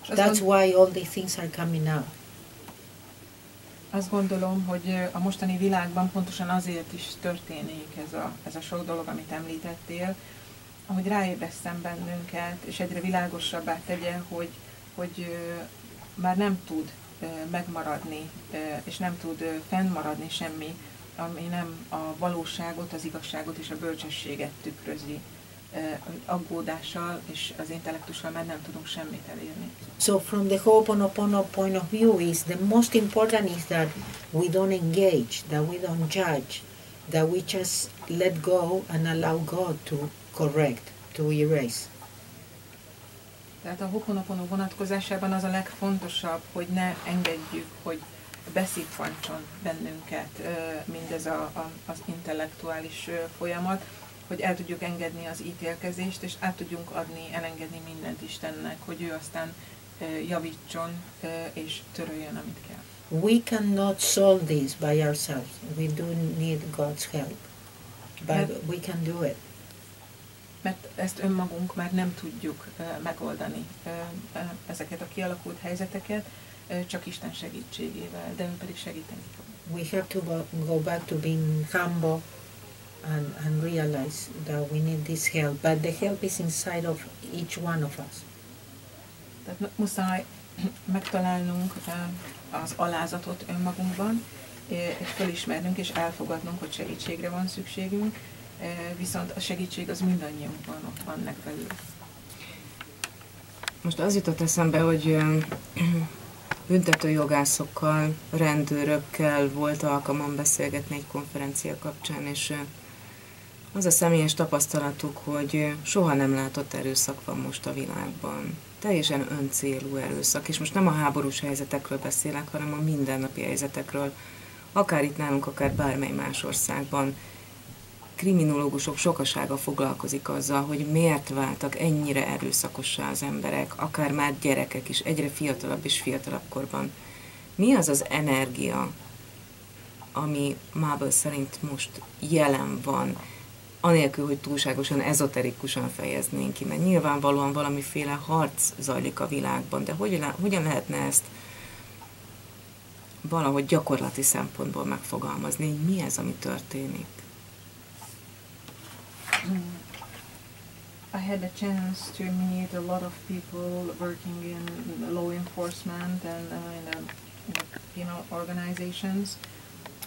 That's why all the things are coming out. Azt gondolom, hogy a mostani világban pontosan azért is történik ez a sok dolog, amit említettél, ahogy ráébresztem bennünket, és egyre világosabbá tegye, hogy már nem tud megmaradni, és nem tud fennmaradni semmi, ami nem a valóságot, az igazságot és a bölcsességet tükrözi. Aggódással és az intellektussal már nem tudunk semmit elérni. So from the Ho'oponopono point of view is the most important is that we don't engage, that we don't judge, that we just let go and allow God to correct, to erase. Tehát a Ho'oponopono vonatkozásában az a legfontosabb, hogy ne engedjük, hogy beszippancson bennünket mindez az intellektuális folyamat, hogy el tudjuk engedni az ítélkezést, és át tudjunk adni, elengedni mindent Istennek, hogy ő aztán javítson és töröljön, amit kell. We cannot solve this by ourselves. We do need God's help. But we can do it. Mert ezt önmagunk már nem tudjuk megoldani, ezeket a kialakult helyzeteket, csak Isten segítségével, de ő pedig segíteni fog. We have to go back to being humble. And realize that we need this help, but the help is inside of each one of us. Tehát muszáj megtalálnunk az alázatot önmagunkban, és felismernünk és elfogadnunk, hogy segítségre van szükségünk, viszont a segítség az mindannyiunkban ott van belül. Most az jutott eszembe, hogy büntetőjogászokkal, rendőrökkel volt alkalmam beszélgetni egy konferencia kapcsán, és az a személyes tapasztalatuk, hogy soha nem látott erőszak van most a világban. Teljesen öncélú erőszak, és most nem a háborús helyzetekről beszélek, hanem a mindennapi helyzetekről. Akár itt nálunk, akár bármely más országban. Kriminológusok sokasága foglalkozik azzal, hogy miért váltak ennyire erőszakossá az emberek, akár már gyerekek is, egyre fiatalabb és fiatalabb korban. Mi az az energia, ami Mabel szerint most jelen van, anélkül, hogy túlságosan ezoterikusan fejeznénk ki, mert nyilvánvalóan valamiféle harc zajlik a világban, de hogyan lehetne ezt valahogy gyakorlati szempontból megfogalmazni, hogy mi ez, ami történik? I had the chance to meet a lot of people working in law enforcement and in the penal organizations,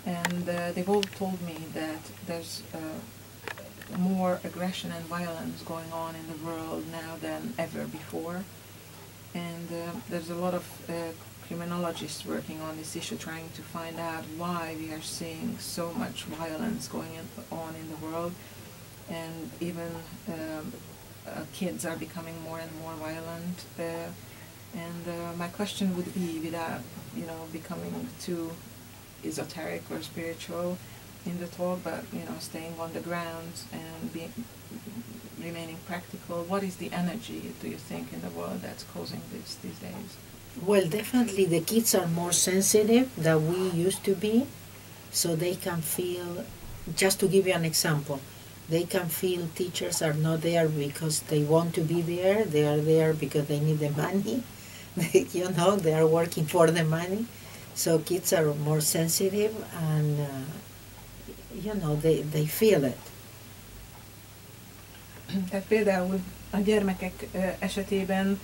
and they've all told me that there's more aggression and violence going on in the world now than ever before, and there's a lot of criminologists working on this issue, trying to find out why we are seeing so much violence going on in the world. And even kids are becoming more and more violent. And my question would be, without becoming too esoteric or spiritual in the talk, but staying on the ground and remaining practical. What is the energy, do you think, in the world that's causing this these days? Well, definitely the kids are more sensitive than we used to be, so they can feel. Just to give you an example. They can feel teachers are not there because they want to be there. They are there because they need the money. They are working for the money. So kids are more sensitive, and they feel it. Tehát például a gyermekek esetében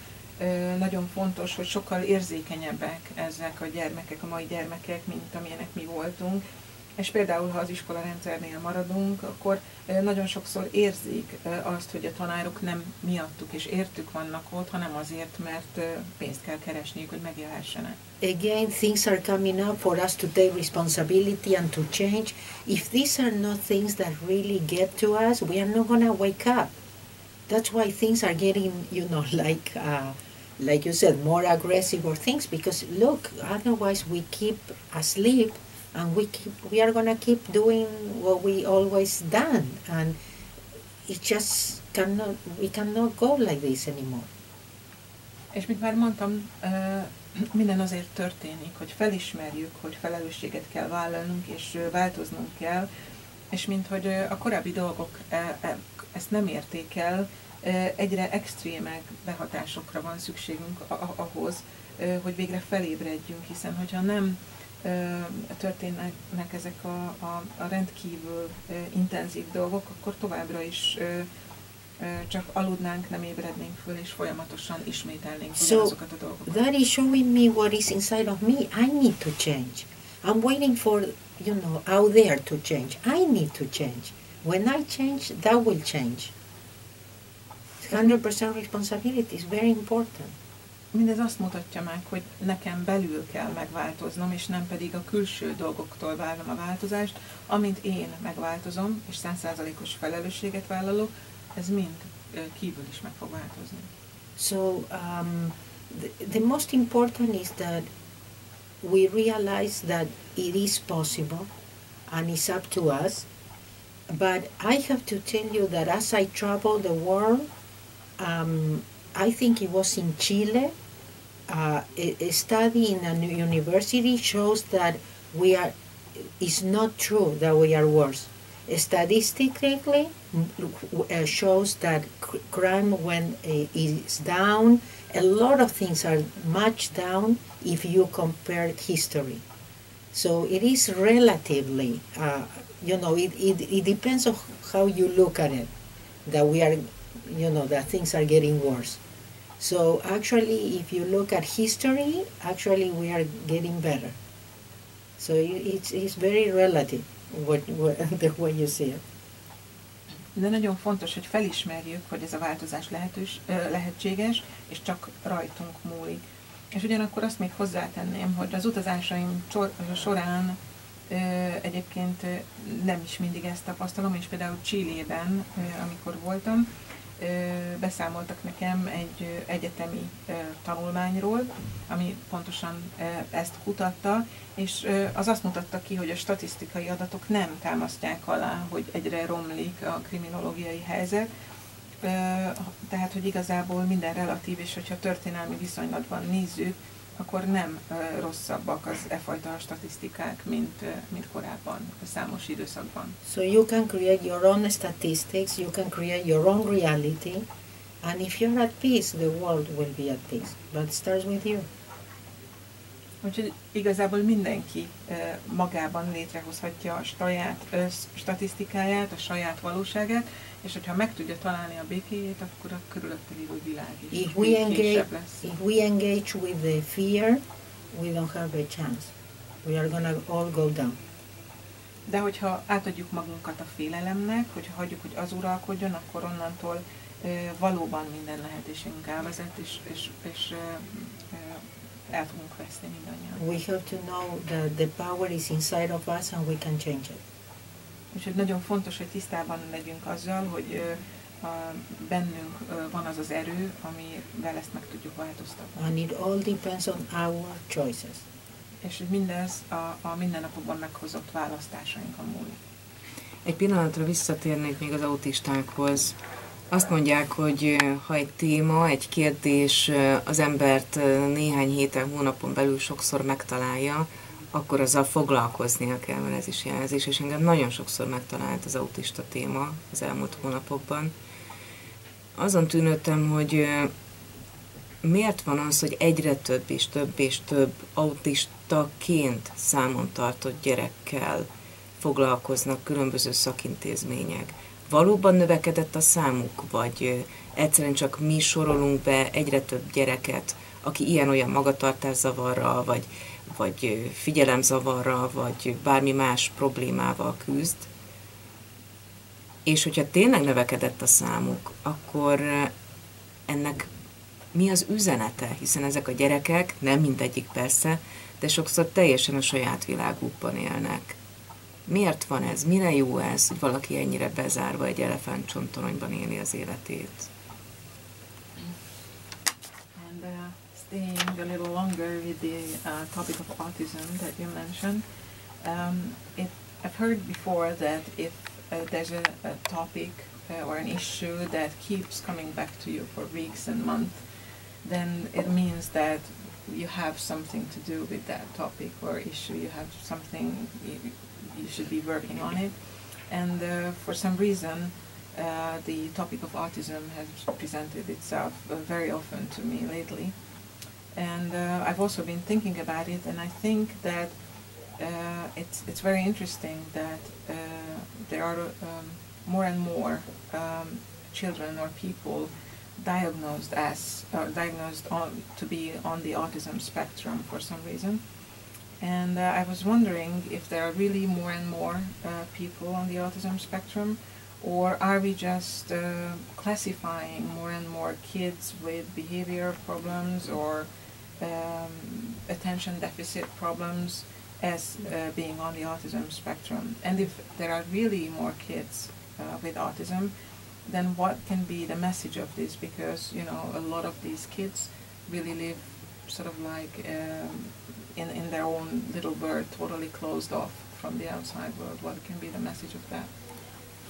nagyon fontos, hogy sokkal érzékenyebbek ezek a gyermekek, a mai gyermekek, mint amilyenek mi voltunk. És például, ha az iskola rendszernél maradunk, akkor nagyon sokszor érzik azt, hogy a tanárok nem miattuk és értük vannak ott, hanem azért, mert pénzt kell keresniük, hogy megélhessenek. Again, things are coming up for us to take responsibility and to change. If these are not things that really get to us, we are not gonna wake up. That's why things are getting, like like you said, more aggressive or things, because look, otherwise we keep asleep and we are gonna keep doing what we always done, and it just cannot, we cannot go like this anymore. És mint már mondtam, minden azért történik, hogy felismerjük, hogy felelősséget kell vállalnunk, és változnunk kell, és minthogy a korábbi dolgok ezt nem érték el, egyre extrémebb behatásokra van szükségünk ahhoz, hogy végre felébredjünk, hiszen hogyha nem történnek ezek a rendkívül intenzív dolgok, akkor továbbra is csak aludnánk, nem ébrednénk föl, és folyamatosan ismételnénk azokat a dolgokat. So, that is showing me what is inside of me. I need to change. I'm waiting for, you know, out there to change. I need to change. When I change, that will change. 100% responsibility is very important. Mindez azt mutatja meg, hogy nekem belül kell megváltoznom, és nem pedig a külső dolgoktól várom a változást. Amint én megváltozom, és 100%-os felelősséget vállalok, ez mind kívül is meg fog változni. So, the most important is that we realize that it is possible, and it's up to us. But I have to tell you that as I travel the world, I think it was in Chile, a study in a university shows that we are, it's not true that we are worse. Statistically, shows that crime when is down, a lot of things are much down if you compare history. So it is relatively, you know, it depends on how you look at it, that we are, you know, that things are getting worse. So actually, if you look at history, actually we are getting better. So it's very relative, the way you see it. De nagyon fontos, hogy felismerjük, hogy ez a változás lehetséges, és csak rajtunk múlik. És ugyanakkor azt még hozzátenném, hogy az utazásaim során egyébként nem is mindig ezt tapasztalom, és például Chilében, amikor voltam, beszámoltak nekem egy egyetemi tanulmányról, ami pontosan ezt kutatta, és az azt mutatta ki, hogy a statisztikai adatok nem támasztják alá, hogy egyre romlik a kriminológiai helyzet, tehát, hogy igazából minden relatív, és hogyha történelmi viszonylatban nézzük, akkor nem rosszabbak az fajta statisztikák, mint korábban, számos időszakban. So you can create your own statistics, you can create your own reality, and if you're at peace, the world will be at peace. But it starts with you. Úgyhogy igazából mindenki magában létrehozhatja a saját statisztikáját, a saját valóságát, és hogyha meg tudja találni a békéjét, akkor a körülötte lévő világ is békésebb lesz. If we engage with the fear, we don't have a chance. We are gonna all go down. De hogyha átadjuk magunkat a félelemnek, hogyha hagyjuk, hogy az uralkodjon, akkor onnantól valóban minden lehetőségünk elvezet, és el fogunk veszni mindannyian. We have to know that the power is inside of us and we can change it. Úgyhogy nagyon fontos, hogy tisztában legyünk azzal, hogy bennünk van az az erő, amivel ezt meg tudjuk változtatni. And it all depends on our choices. És mindez a mindennapokban meghozott választásainkon múlik. Egy pillanatra visszatérnék még az autistákhoz. Azt mondják, hogy ha egy téma, egy kérdés az embert néhány héten, hónapon belül sokszor megtalálja, akkor azzal foglalkoznia kell, mert ez is jelzés, és engem nagyon sokszor megtalált az autista téma az elmúlt hónapokban. Azon tűnődtem, hogy miért van az, hogy egyre több és több autistaként számon tartott gyerekkel foglalkoznak különböző szakintézmények. Valóban növekedett a számuk, vagy egyszerűen csak mi sorolunk be egyre több gyereket, aki ilyen-olyan magatartászavarral, vagy figyelemzavarral, vagy bármi más problémával küzd. És hogyha tényleg növekedett a számuk, akkor ennek mi az üzenete? Hiszen ezek a gyerekek, nem mindegyik persze, de sokszor teljesen a saját világukban élnek. Miért van ez? Mire jó ez, hogy valaki ennyire bezárva egy elefántcsontoronyban éli az életét? And staying a little longer with the topic of autism that you mentioned, I've heard before that if there's a topic or an issue that keeps coming back to you for weeks and months, then it means that you have something to do with that topic or issue, you have something, you should be working on it. And for some reason, the topic of autism has presented itself very often to me lately. And I've also been thinking about it, and I think that it's very interesting that there are more and more children or people diagnosed as, or diagnosed on, to be on the autism spectrum for some reason. And I was wondering if there are really more and more people on the autism spectrum, or are we just classifying more and more kids with behavior problems or attention deficit problems as being on the autism spectrum? And if there are really more kids with autism, then what can be the message of this? Because, you know, a lot of these kids really live sort of like in their own little world, totally closed off from the outside world. What can be the message of that?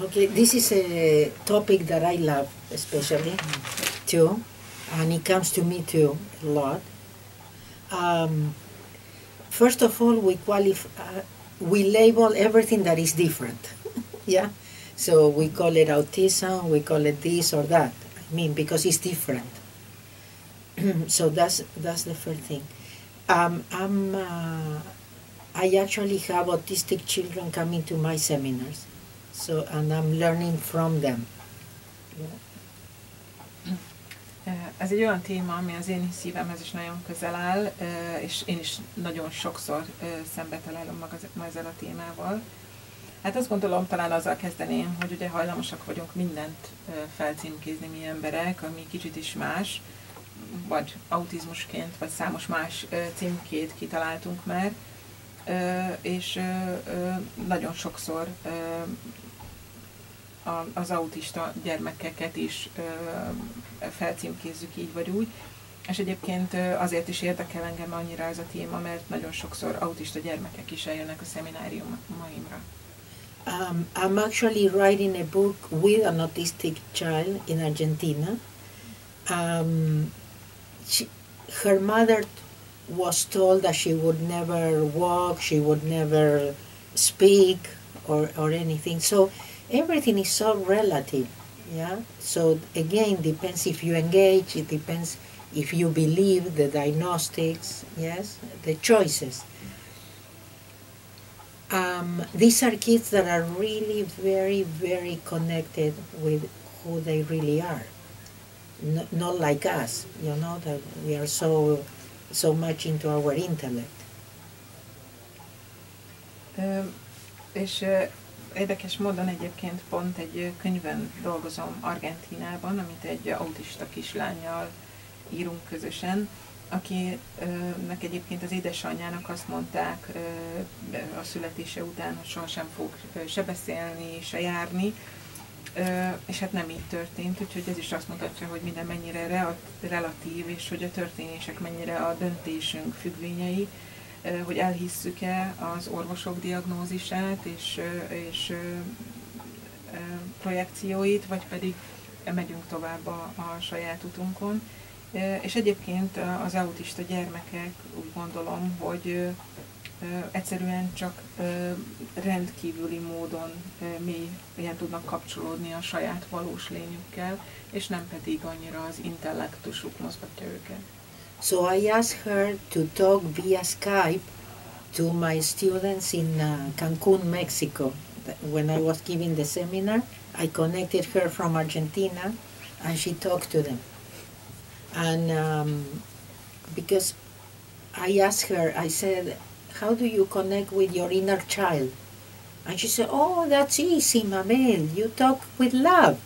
Okay, this is a topic that I love especially too, and it comes to me too a lot. First of all, we label everything that is different. Yeah. So we call it autism, we call it this or that. I mean, because it's different. So that's the first thing. I actually have autistic children coming to my seminars, so and I'm learning from them. Yeah. Ez egy olyan téma, ami az én szívemhez is nagyon közel áll, és én is nagyon sokszor szembetalálom magam ezzel a témával. Hát azt gondolom, talán azzal kezdeném, hogy ugye hajlamosak vagyunk mindent felcímkézni mi emberek, ami kicsit is más, vagy autizmusként, vagy számos más címkét kitaláltunk már, és nagyon sokszor az autista gyermekeket is felcímkézzük így vagy úgy, és egyébként azért is érdekel engem annyira ez a téma, mert nagyon sokszor autista gyermekek is eljönnek a szemináriumaimra. I'm actually writing a book with an autistic child in Argentina. Her mother was told that she would never walk, she would never speak or anything. So everything is so relative, yeah? So again, depends if you engage, it depends if you believe the diagnostics, yes, the choices. These are kids that are really very, very connected with who they really are. No, not like us, you know, that we are so much into our intellect. És érdekes módon egyébként pont egy könyvben dolgozom Argentínában, amit egy autista kislánnyal írunk közösen, akinek egyébként az édesanyjának azt mondták a születése után, hogy sohasem fog se beszélni, se járni, és hát nem így történt, úgyhogy ez is azt mutatja, hogy minden mennyire relatív, és hogy a történések mennyire a döntésünk függvényei, hogy elhisszük-e az orvosok diagnózisát és projekcióit, vagy pedig megyünk tovább a saját utunkon. És egyébként az autista gyermekek, úgy gondolom, hogy egyszerűen csak rendkívüli módon mélyen tudnak kapcsolódni a saját valós lényükkel, és nem pedig annyira az intellektusuk mozgatja őket. So I asked her to talk via Skype to my students in Cancún, Mexico. When I was giving the seminar, I connected her from Argentina and she talked to them. And because I asked her, I said, how do you connect with your inner child? And she said, oh, that's easy, Mabel. You talk with love.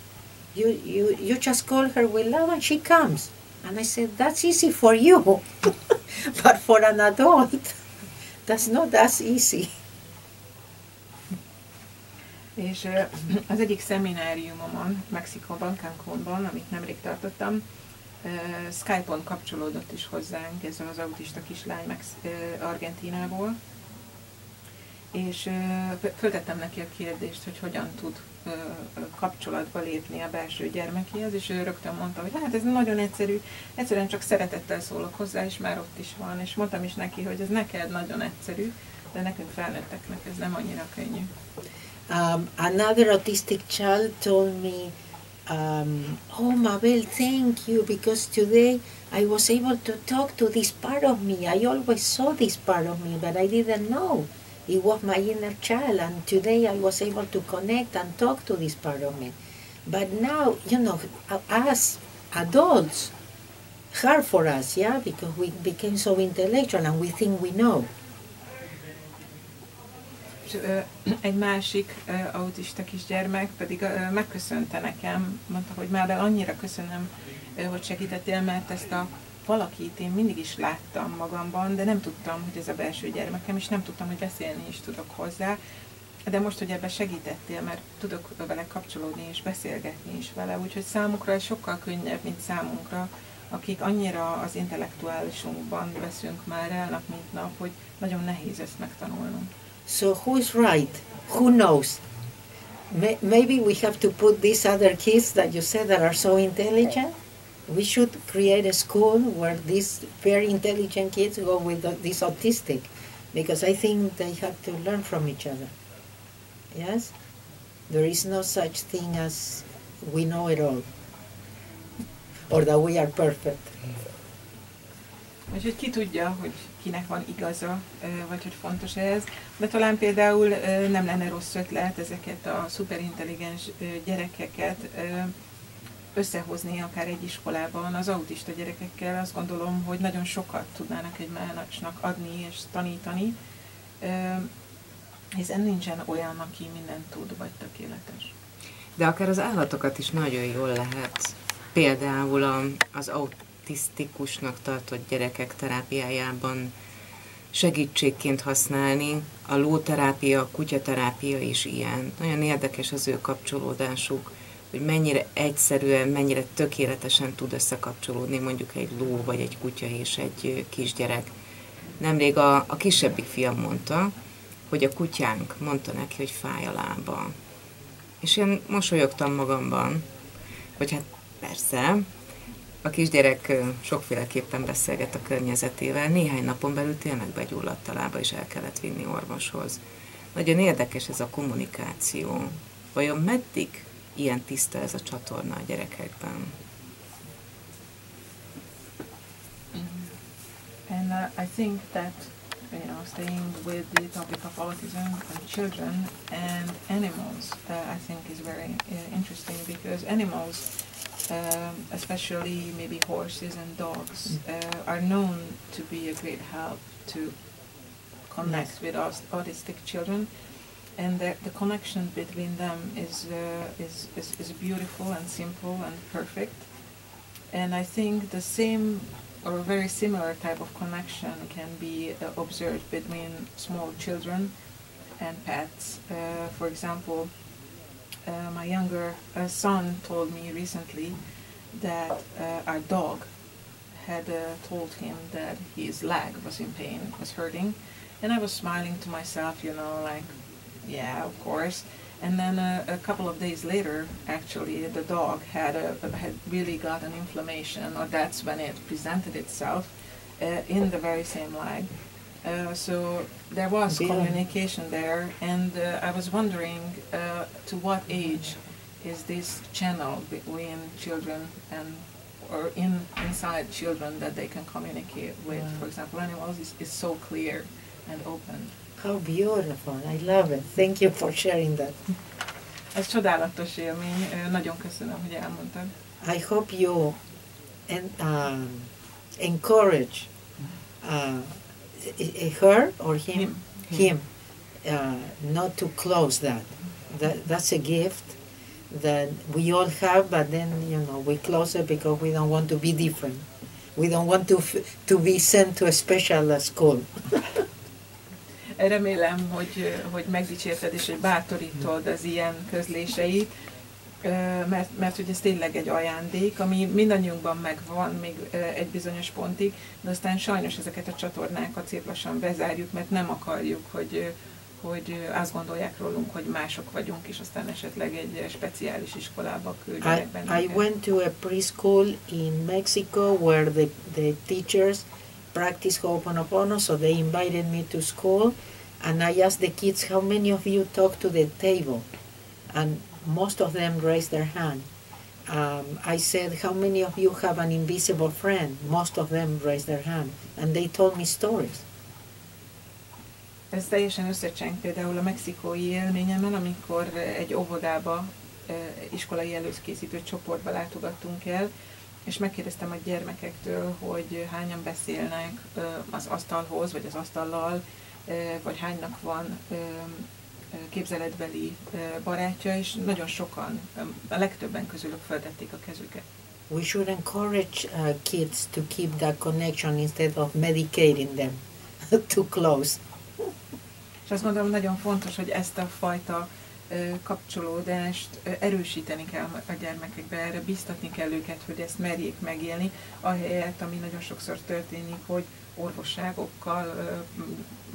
You just call her with love and she comes. And I said, that's easy for you. But for an adult, that's not that easy. És az egyik szemináriumomon Mexikóban, Cancúnban, amit nemrég tartottam, Skype-on kapcsolódott is hozzánk, ez az autista kislány Argentínából, és föltettem neki a kérdést, hogy hogyan tud kapcsolatba lépni a belső gyermekéhez, és ő rögtön mondta, hogy hát ez nagyon egyszerű, egyszerűen csak szeretettel szólok hozzá, és már ott is van, és mondtam is neki, hogy ez neked nagyon egyszerű, de nekünk felnőtteknek ez nem annyira könnyű. Another autistic child told me, oh, Mabel, thank you, because today I was able to talk to this part of me. I always saw this part of me, but I didn't know. It was my inner child, and today I was able to connect and talk to this part of me. But now, you know, as adults, hard for us, yeah, because we became so intellectual and we think we know. Egy másik autista kisgyermek pedig megköszönte nekem, mondta, hogy Mabel, annyira köszönöm, hogy segítettél, mert ezt a valakit én mindig is láttam magamban, de nem tudtam, hogy ez a belső gyermekem, és nem tudtam, hogy beszélni is tudok hozzá. De most, hogy ebben segítettél, mert tudok vele kapcsolódni és beszélgetni is vele, úgyhogy számukra ez sokkal könnyebb, mint számunkra, akik annyira az intellektuálisunkban veszünk már el nap mint nap, hogy nagyon nehéz ezt megtanulnunk. So who's right? Who knows? Maybe we have to put these other kids that you said that are so intelligent. We should create a school where these very intelligent kids go with these autistic, because I think they have to learn from each other. Yes? There is no such thing as we know it all, or that we are perfect. Úgyhogy ki tudja, hogy kinek van igaza, vagy hogy fontos ez, de talán például nem lenne rossz ötlet ezeket a szuperintelligens gyerekeket összehozni akár egy iskolában az autista gyerekekkel. Azt gondolom, hogy nagyon sokat tudnának egymásnak adni és tanítani, hiszen nincsen olyan, aki mindent tud, vagy tökéletes. De akár az állatokat is nagyon jól lehet. Például az autisztikusnak tartott gyerekek terápiájában segítségként használni. A lóterápia, a kutyaterápia is ilyen. Nagyon érdekes az ő kapcsolódásuk, hogy mennyire egyszerűen, mennyire tökéletesen tud összekapcsolódni mondjuk egy ló, vagy egy kutya és egy kisgyerek. Nemrég a kisebbik fiam mondta, hogy a kutyánk mondta neki, hogy fáj a lába. És én mosolyogtam magamban, hogy hát persze, a kisgyerek sokféleképpen beszélget a környezetével, néhány napon belül tényleg begyulladt a lába, és el kellett vinni orvoshoz. Nagyon érdekes ez a kommunikáció. Vajon meddig ilyen tiszta ez a csatorna a gyerekekben? And I think that, you know, staying with the topic of autism and children and animals, I think is very interesting, because animals, especially maybe horses and dogs, are known to be a great help to connect with autistic children. And the connection between them is beautiful and simple and perfect. And I think the same or very similar type of connection can be observed between small children and pets. For example, my younger son told me recently that our dog had told him that his leg was in pain, was hurting. And I was smiling to myself, you know, like, yeah, of course. And then a couple of days later, actually, the dog had really got an inflammation, or that's when it presented itself in the very same leg. So there was communication there, and I was wondering to what age is this channel between children and or inside children that they can communicate with, for example, animals, is so clear and open. How beautiful! I love it. Thank you for sharing that. Ez csodálatos élmény. Nagyon köszönöm, hogy elmondtad. I hope you encourage her or him, not to close that. That's a gift that we all have, but then, you know, we close it because we don't want to be different. We don't want to be sent to a special school. Remélem, hogy megdicsérted és hogy bátorítod az ilyen közléseit, mert ugye ez tényleg egy ajándék, ami mindannyiunkban megvan még egy bizonyos pontig, de aztán sajnos ezeket a csatornákat szép lassan bezárjuk, mert nem akarjuk, hogy azt gondolják rólunk, hogy mások vagyunk, és aztán esetleg egy speciális iskolába küldjenek bennünket. I went to a preschool in Mexico where the teachers practice Ho'oponopono, so they invited me to school, and I asked the kids, how many of you talk to the table? And most of them raised their hand. I said, how many of you have an invisible friend? Most of them raised their hand, and they told me stories. Ez teljesen összecseng például a mexikói élményemmel, amikor egy óvodába, iskolai előkészítő csoportba látogattunk el, és megkérdeztem a gyermekektől, hogy hányan beszélnek az asztalhoz, vagy az asztallal, vagy hánynak van képzeletbeli barátja, és nagyon sokan, a legtöbben közülük feltették a kezüket. We should encourage kids to keep that connection instead of medicating them too close. És azt gondolom, nagyon fontos, hogy ezt a fajta kapcsolódást erősíteni kell a gyermekekbe, erre biztatni kell őket, hogy ezt merjék megélni, ahelyett, ami nagyon sokszor történik, hogy orvosságokkal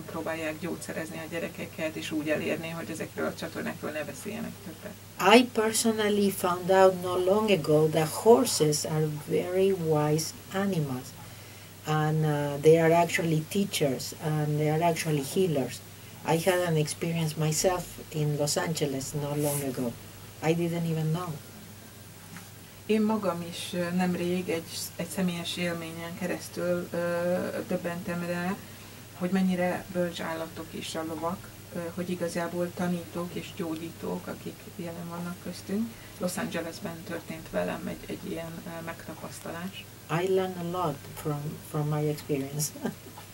próbálják gyógyszerezni a gyerekeket, és úgy elérni, hogy ezekről a csatornákról ne beszéljenek többet. I personally found out not long ago that horses are very wise animals, and they are actually teachers, and they are actually healers. I had an experience myself in Los Angeles not long ago. I didn't even know. Én magam is nemrég egy személyes élményen keresztül döbbentem rá, hogy mennyire bölcs állatok is a lovak, hogy igazából tanítók és gyógyítók, akik jelen vannak köztünk. Los Angelesben történt velem egy ilyen megtapasztalás. I learned a lot from my experience.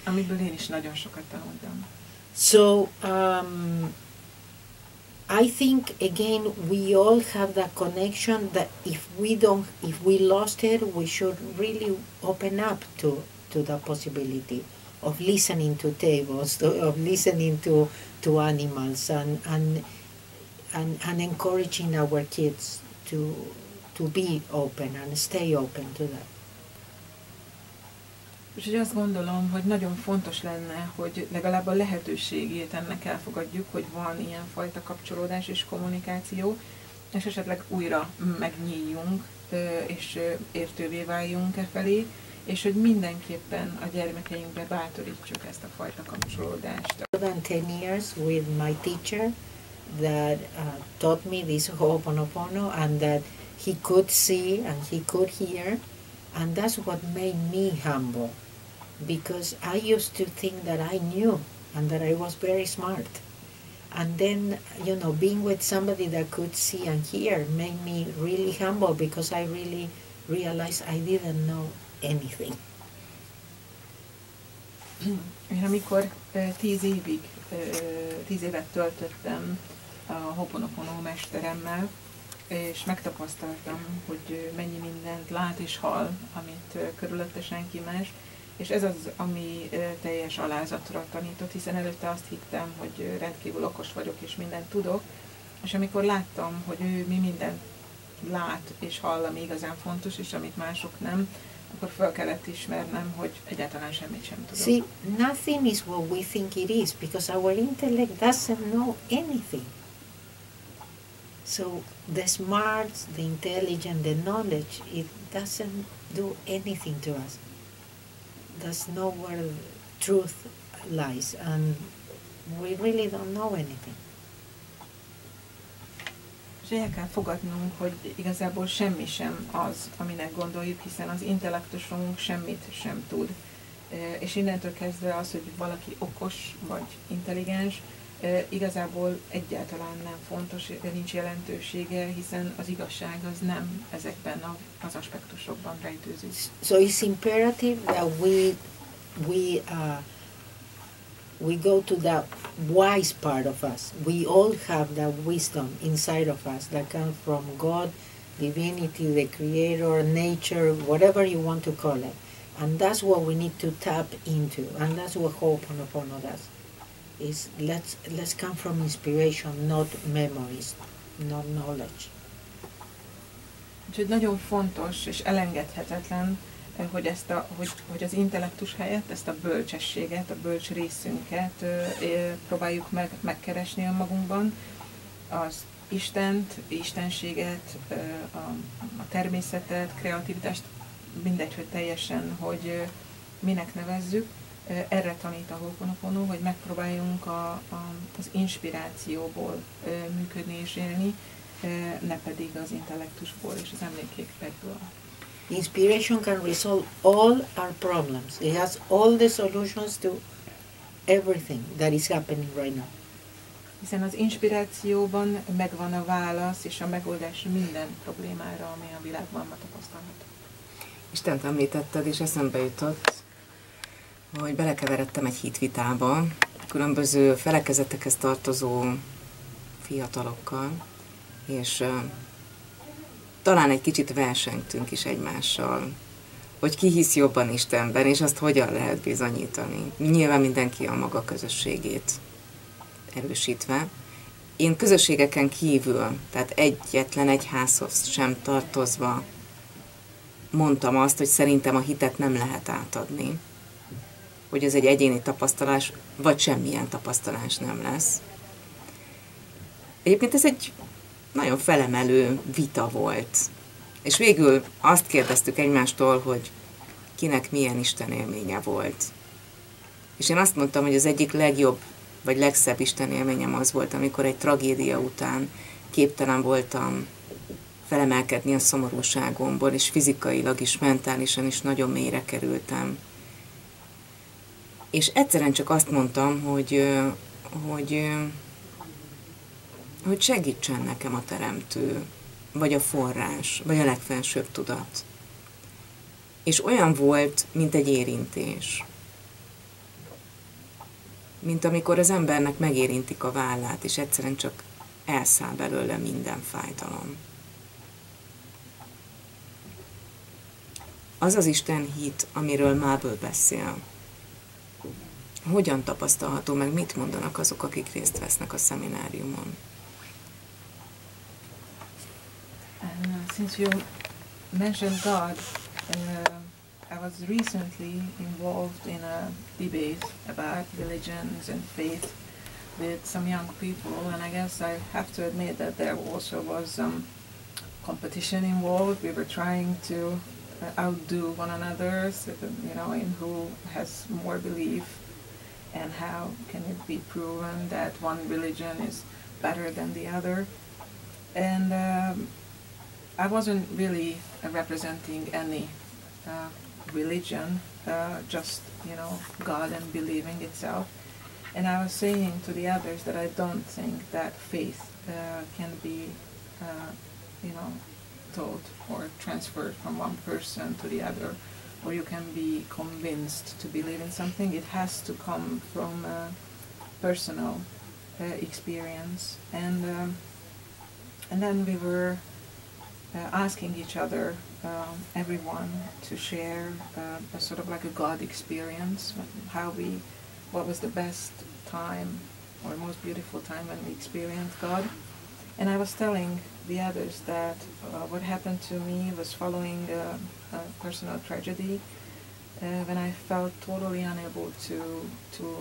Amiből én is nagyon sokat tanultam. So I think again we all have that connection that if we lost it, we should really open up to the possibility of listening to tables, of listening to animals, and encouraging our kids to be open and stay open to that. És azt gondolom, hogy nagyon fontos lenne, hogy legalább a lehetőségét ennek elfogadjuk, hogy van ilyenfajta kapcsolódás és kommunikáció, és esetleg újra megnyíljunk, és értővé váljunk e felé, és hogy mindenképpen a gyermekeinkbe bátorítsuk ezt a fajta kapcsolódást. More than 10 years with my teacher that taught me this Ho'oponopono, and that he could see and he could hear, and that's what made me humble. Because I used to think that I knew and that I was very smart. And then, you know, being with somebody that could see and hear made me really humble because I really realized I didn't know anything. Én amikor 10 évet töltöttem a Ho'oponopono mesteremmel, és megtapasztaltam, hogy mennyi mindent lát és hall, amit körülötte senki más, és ez az, ami teljes alázatra tanított, hiszen előtte azt hittem, hogy rendkívül okos vagyok és mindent tudok, és amikor láttam, hogy ő mi mindent lát és hall, ami igazán fontos, és amit mások nem, akkor fel kellett ismernem, hogy egyáltalán semmit sem tudok. See, nothing is what we think it is, because our intellect doesn't know anything. So the smarts, the intelligence, the knowledge, it doesn't do anything to us. That's not where truth lies, and we really don't know anything. És el kell fogadnunk, hogy igazából semmi sem az, aminek gondoljuk, hiszen az intellektusunk semmit sem tud. És innentől kezdve az, hogy valaki okos vagy intelligens, igazából egyáltalán nem fontos, nincs jelentősége, hiszen az igazság az nem ezekben az aspektusokban rejtőzik. So it's imperative that we go to the wise part of us. We all have that wisdom inside of us that comes from God, divinity, the Creator, nature, whatever you want to call it. And that's what we need to tap into. And that's what Ho'oponopono does. Is let's come from inspiration, not memories, not knowledge. Úgyhogy nagyon fontos és elengedhetetlen, hogy, hogy az intellektus helyett ezt a bölcsességet, a bölcs részünket próbáljuk megkeresni önmagunkban, az Istent, Istenséget, a természetet, kreativitást, mindegy, hogy teljesen, hogy minek nevezzük. Erre tanít a Ho'oponopono, hogy megpróbáljunk az inspirációból működni és élni, ne pedig az intellektusból és az emlékékből. Inspiration can resolve all our problems. It has all the solutions to everything that is happening right now. Hiszen az inspirációban megvan a válasz és a megoldás minden problémára, ami a világban ma tapasztalható. Istent említetted, és eszembe jutott, hogy belekeveredtem egy hitvitába, különböző felekezetekhez tartozó fiatalokkal, és talán egy kicsit versengtünk is egymással, hogy ki hisz jobban Istenben, és azt hogyan lehet bizonyítani. Nyilván mindenki a maga közösségét erősítve. Én közösségeken kívül, tehát egyetlen egyházhoz sem tartozva mondtam azt, hogy szerintem a hitet nem lehet átadni. Hogy ez egy egyéni tapasztalás, vagy semmilyen tapasztalás nem lesz. Egyébként ez egy nagyon felemelő vita volt. És végül azt kérdeztük egymástól, hogy kinek milyen istenélménye volt. És én azt mondtam, hogy az egyik legjobb, vagy legszebb istenélményem az volt, amikor egy tragédia után képtelen voltam felemelkedni a szomorúságomból, és fizikailag is, mentálisan is nagyon mélyre kerültem. És egyszerűen csak azt mondtam, hogy segítsen nekem a teremtő, vagy a forrás, vagy a legfelsőbb tudat. És olyan volt, mint egy érintés. Mint amikor az embernek megérintik a vállát, és egyszerűen csak elszáll belőle minden fájdalom. Az az Isten hit, amiről Mábel beszél. Hogyan tapasztalható, meg mit mondanak azok, akik részt vesznek a szemináriumon? Since you mentioned God, I was recently involved in a debate about religions and faith with some young people, and I guess I have to admit that there also was some competition involved. We were trying to outdo one another, so that, you know, in who has more belief and how can it be proven that one religion is better than the other. And I wasn't really representing any religion, just, you know, God and believing itself. And I was saying to the others that I don't think that faith can be, you know, taught or transferred from one person to the other, or you can be convinced to believe in something. It has to come from personal experience. And then we were asking each other, everyone, to share a sort of like a God experience, what was the best time or most beautiful time when we experienced God. And I was telling the others that what happened to me was following a personal tragedy, when I felt totally unable to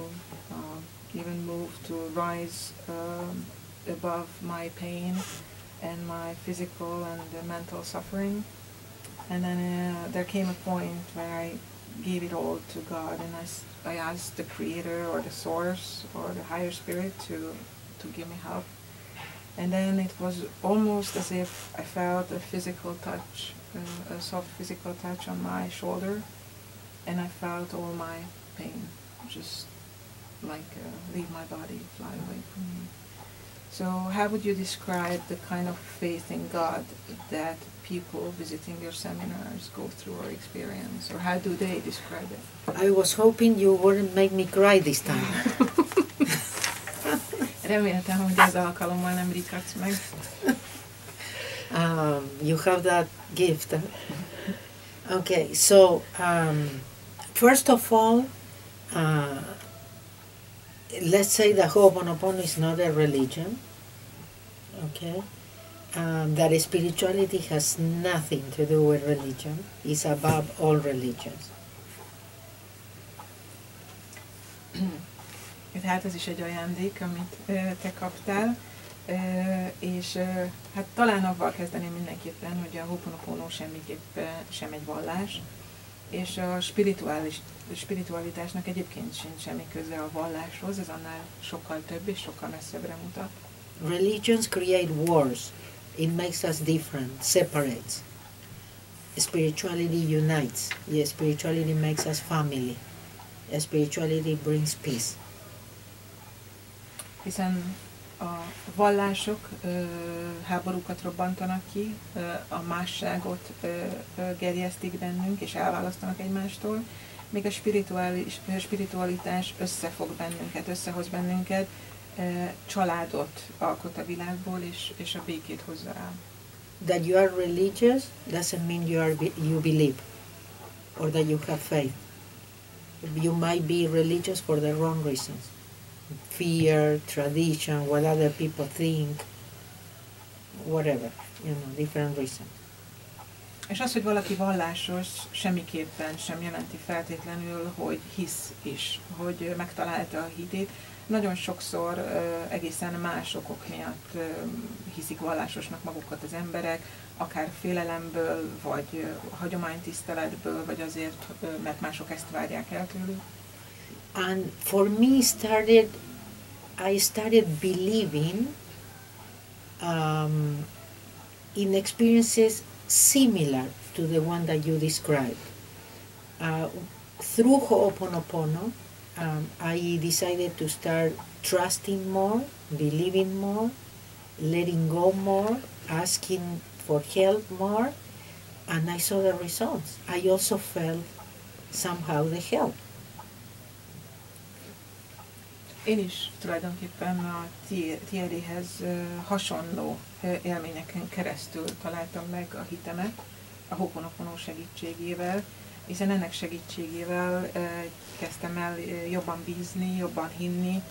even move, to rise above my pain and my physical and mental suffering. And then there came a point where I gave it all to God, and I asked the Creator or the Source or the Higher Spirit to give me help. And then it was almost as if I felt a physical touch, a soft physical touch on my shoulder, and I felt all my pain just like leave my body, fly away from me. So how would you describe the kind of faith in God that people visiting your seminars go through or experience, or how do they describe it? I was hoping you wouldn't make me cry this time. Reméltem, hogy ez alkalommal nem rikadsz meg. You have that gift. Huh? Okay, so first of all, let's say that Ho'oponopono is not a religion. Okay, that spirituality has nothing to do with religion, it's above all religions. Hát ez is egy ajándék, amit te kaptál, és hát talán avval kezdeném mindenképpen, hogy a Ho'oponopono semmiképp sem egy vallás, és a spiritualitásnak egyébként sincs semmi köze a valláshoz, ez annál sokkal több és sokkal messzebbre mutat. Religions create wars. It makes us different, separates. Spirituality unites. The spirituality makes us family. The spirituality brings peace. Hiszen a vallások háborúkat robbantanak ki, a másságot gerjesztik bennünk, és elválasztanak egymástól, még a spiritualitás összefog bennünket, összehoz bennünket, családot alkot a világból, és a békét hozza el. That you are religious doesn't mean you believe, or that you have faith. You might be religious for the wrong reasons. Fear, tradition, what other people think, whatever, you know, different reason. És az, hogy valaki vallásos, semmiképpen sem jelenti feltétlenül, hogy hisz is, hogy megtalálta a hitét. Nagyon sokszor egészen más okok miatt hiszik vallásosnak magukat az emberek, akár félelemből, vagy hagyománytiszteletből, vagy azért, mert mások ezt várják el tőlük. And for me, I started believing in experiences similar to the one that you described. Through Ho'oponopono, I decided to start trusting more, believing more, letting go more, asking for help more, and I saw the results. I also felt somehow the help. Én is tulajdonképpen a Thierryhez hasonló élményeken keresztül találtam meg a hitemet, a Ho'oponopono segítségével, hiszen ennek segítségével kezdtem el jobban bízni, jobban hinni,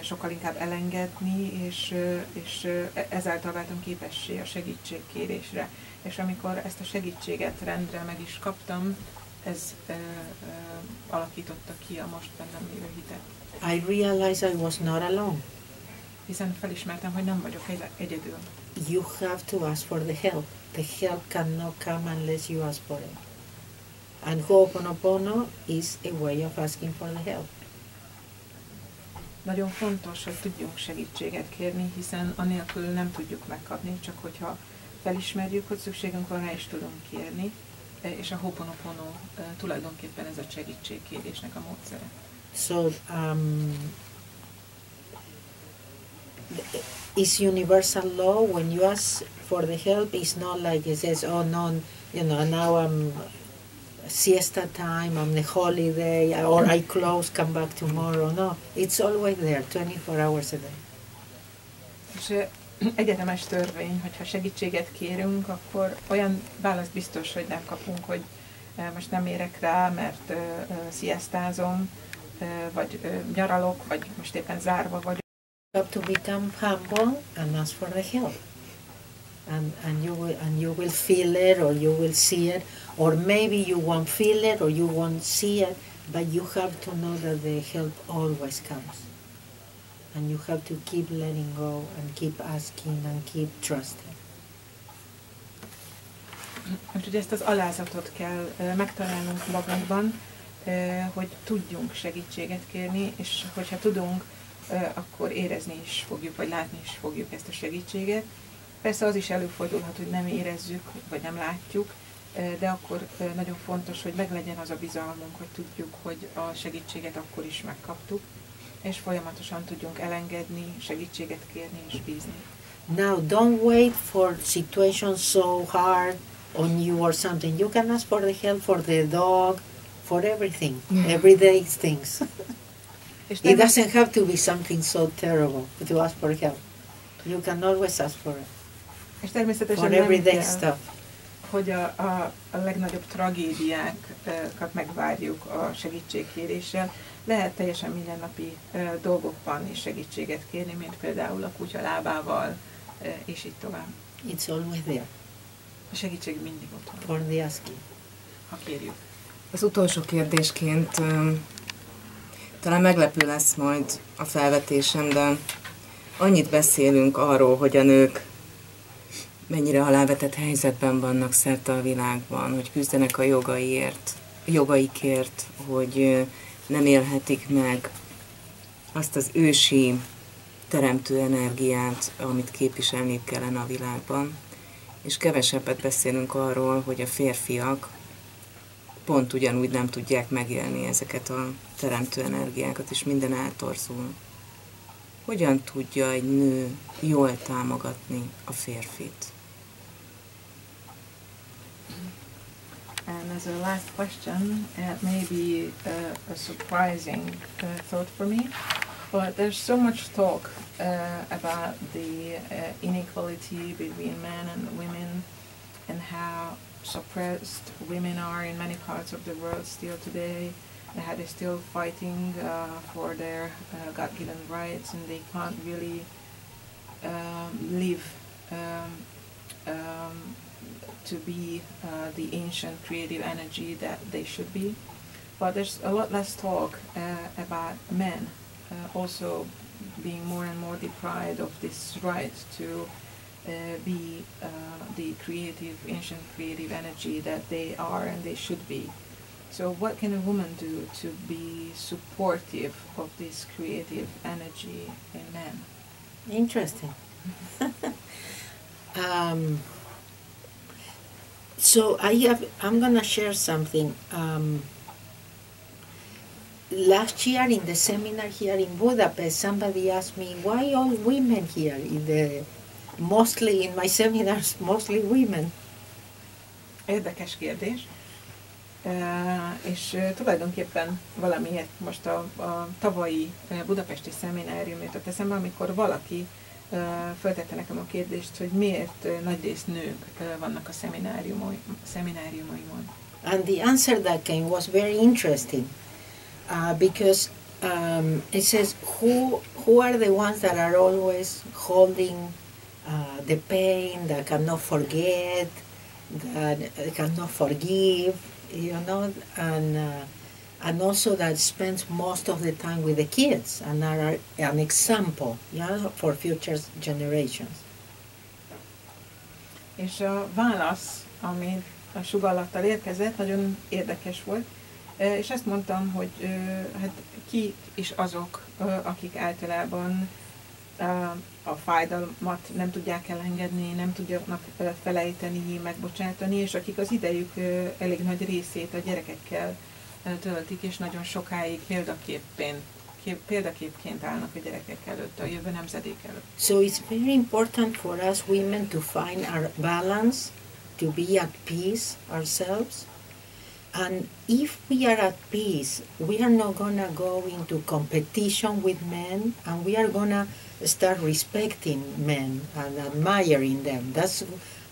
sokkal inkább elengedni, és ezáltal váltam képessé a segítségkérésre. És amikor ezt a segítséget rendre meg is kaptam, ez alakította ki a most bennem lévő hitet. I realized I was not alone. Hiszen felismertem, hogy nem vagyok egyedül. You have to ask for the help. The help cannot come unless you ask for it. And Ho'oponopono is a way of asking for the help. Nagyon fontos, hogy tudjunk segítséget kérni, hiszen anélkül nem tudjuk megkapni, csak hogyha felismerjük, hogy szükségünk van rá, is tudunk kérni, és a Ho'oponopono tulajdonképpen ez a segítségkérésnek a módszere. So, it's universal law. When you ask for the help, it's not like it says, oh no, you know, now I'm siesta time, I'm the holiday, or I close, come back tomorrow. No, it's always there, 24 hours a day. És egyetemes törvény, hogyha segítséget kérünk, akkor olyan választ biztos, hogy nem kapunk, hogy most nem érek rá, mert siestázom, vagy nyaralok, vagy most éppen zárva vagyok. You have to become humble and ask for the help. And you will feel it, or you will see it, or maybe you won't feel it, or you won't see it, but you have to know that the help always comes. And you have to keep letting go, and keep asking, and keep trusting. Úgyhogy ezt az alázatot kell megtalálnunk magunkban, hogy tudjunk segítséget kérni, és hogyha tudunk, akkor érezni is fogjuk, vagy látni is fogjuk ezt a segítséget. Persze az is előfordulhat, hogy nem érezzük, vagy nem látjuk, de akkor nagyon fontos, hogy meglegyen az a bizalmunk, hogy tudjuk, hogy a segítséget akkor is megkaptuk, és folyamatosan tudjunk elengedni, segítséget kérni és bízni. Now don't wait for situations so hard on you or something. You can ask for the help, for the dog, for everything, everyday things. It doesn't have to be something so terrible to ask for help. You can always ask for it. For everyday stuff. Hogy a legnagyobb tragédiákat megvárjuk a segítségkéréssel. Lehet teljesen mindennapi dolgokban is segítséget kérni, mint például a kutya lábával és így tovább. It's always there. A segítség mindig ott van. For the asking. Ha kérjük. Az utolsó kérdésként talán meglepő lesz majd a felvetésem, de annyit beszélünk arról, hogy a nők mennyire alávetett helyzetben vannak szerte a világban, hogy küzdenek a jogaikért, hogy nem élhetik meg azt az ősi teremtő energiát, amit képviselniük kellene a világban. És kevesebbet beszélünk arról, hogy a férfiak pont ugyanúgy nem tudják megélni ezeket a teremtő energiákat, és minden eltorzul. Hogyan tudja egy nő jól támogatni a férfit? And as a last question, it may be a surprising thought for me, but there's so much talk about the inequality between men and women and how suppressed women are in many parts of the world still today, and how they're still fighting for their God-given rights, and they can't really live to be the ancient creative energy that they should be. But there's a lot less talk about men also being more and more deprived of this right to be the creative, ancient creative energy that they are and they should be. So what can a woman do to be supportive of this creative energy in men? Interesting. So I'm gonna share something. Last year in the seminar here in Budapest, somebody asked me, why all women here? Mostly in my seminars, mostly women. Érdekes kérdés. És tulajdonképpen valamiért most a tavalyi budapesti szeminárium jutott eszembe, amikor valaki föltette nekem a kérdést, hogy miért nagyrészt nők vannak a szemináriumaimon. And the answer that came was very interesting, because it says who are the ones that are always holding the pain, that cannot forget, that cannot forgive, you know, and also that spends most of the time with the kids and are an example, yeah, for future generations. És a válasz, ami a sugallattal érkezett, nagyon érdekes volt, és azt mondtam, hogy hát ki is azok, akik általában a fájdalmat nem tudják elengedni, nem tudjanak felejteni, megbocsátani, és akik az idejük elég nagy részét a gyerekekkel töltik, és nagyon sokáig példaképként állnak a gyerekek előtt, a jövő nemzedék előtt. So it's very important for us women to find our balance, to be at peace ourselves, and if we are at peace, we are not gonna go into competition with men, and we are gonna start respecting men and admiring them. That's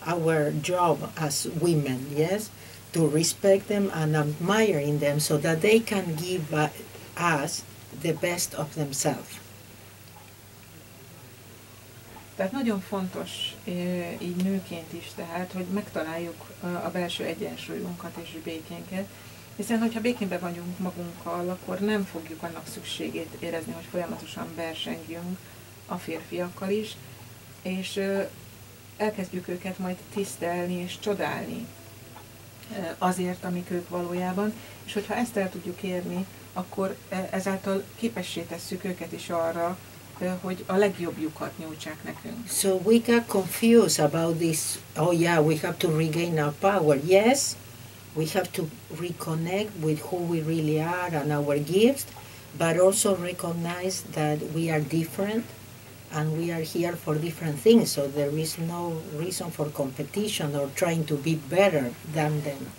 our job as women, yes? To respect them and admiring them so that they can give us the best of themselves. Tehát nagyon fontos így nőként is, tehát, hogy megtaláljuk a belső egyensúlyunkat és békénket, hiszen hogyha békében vagyunk magunkkal, akkor nem fogjuk annak szükségét érezni, hogy folyamatosan versengjünk a férfiakkal is, és elkezdjük őket majd tisztelni és csodálni azért, amik ők valójában, és hogyha ezt el tudjuk érni, akkor ezáltal képessé tesszük őket is arra, hogy a legjobbjukat nyújtsák nekünk. So we got confused about this, oh yeah, we have to regain our power, yes, we have to reconnect with who we really are and our gifts, but also recognize that we are different, and we are here for different things, so there is no reason for competition or trying to be better than them.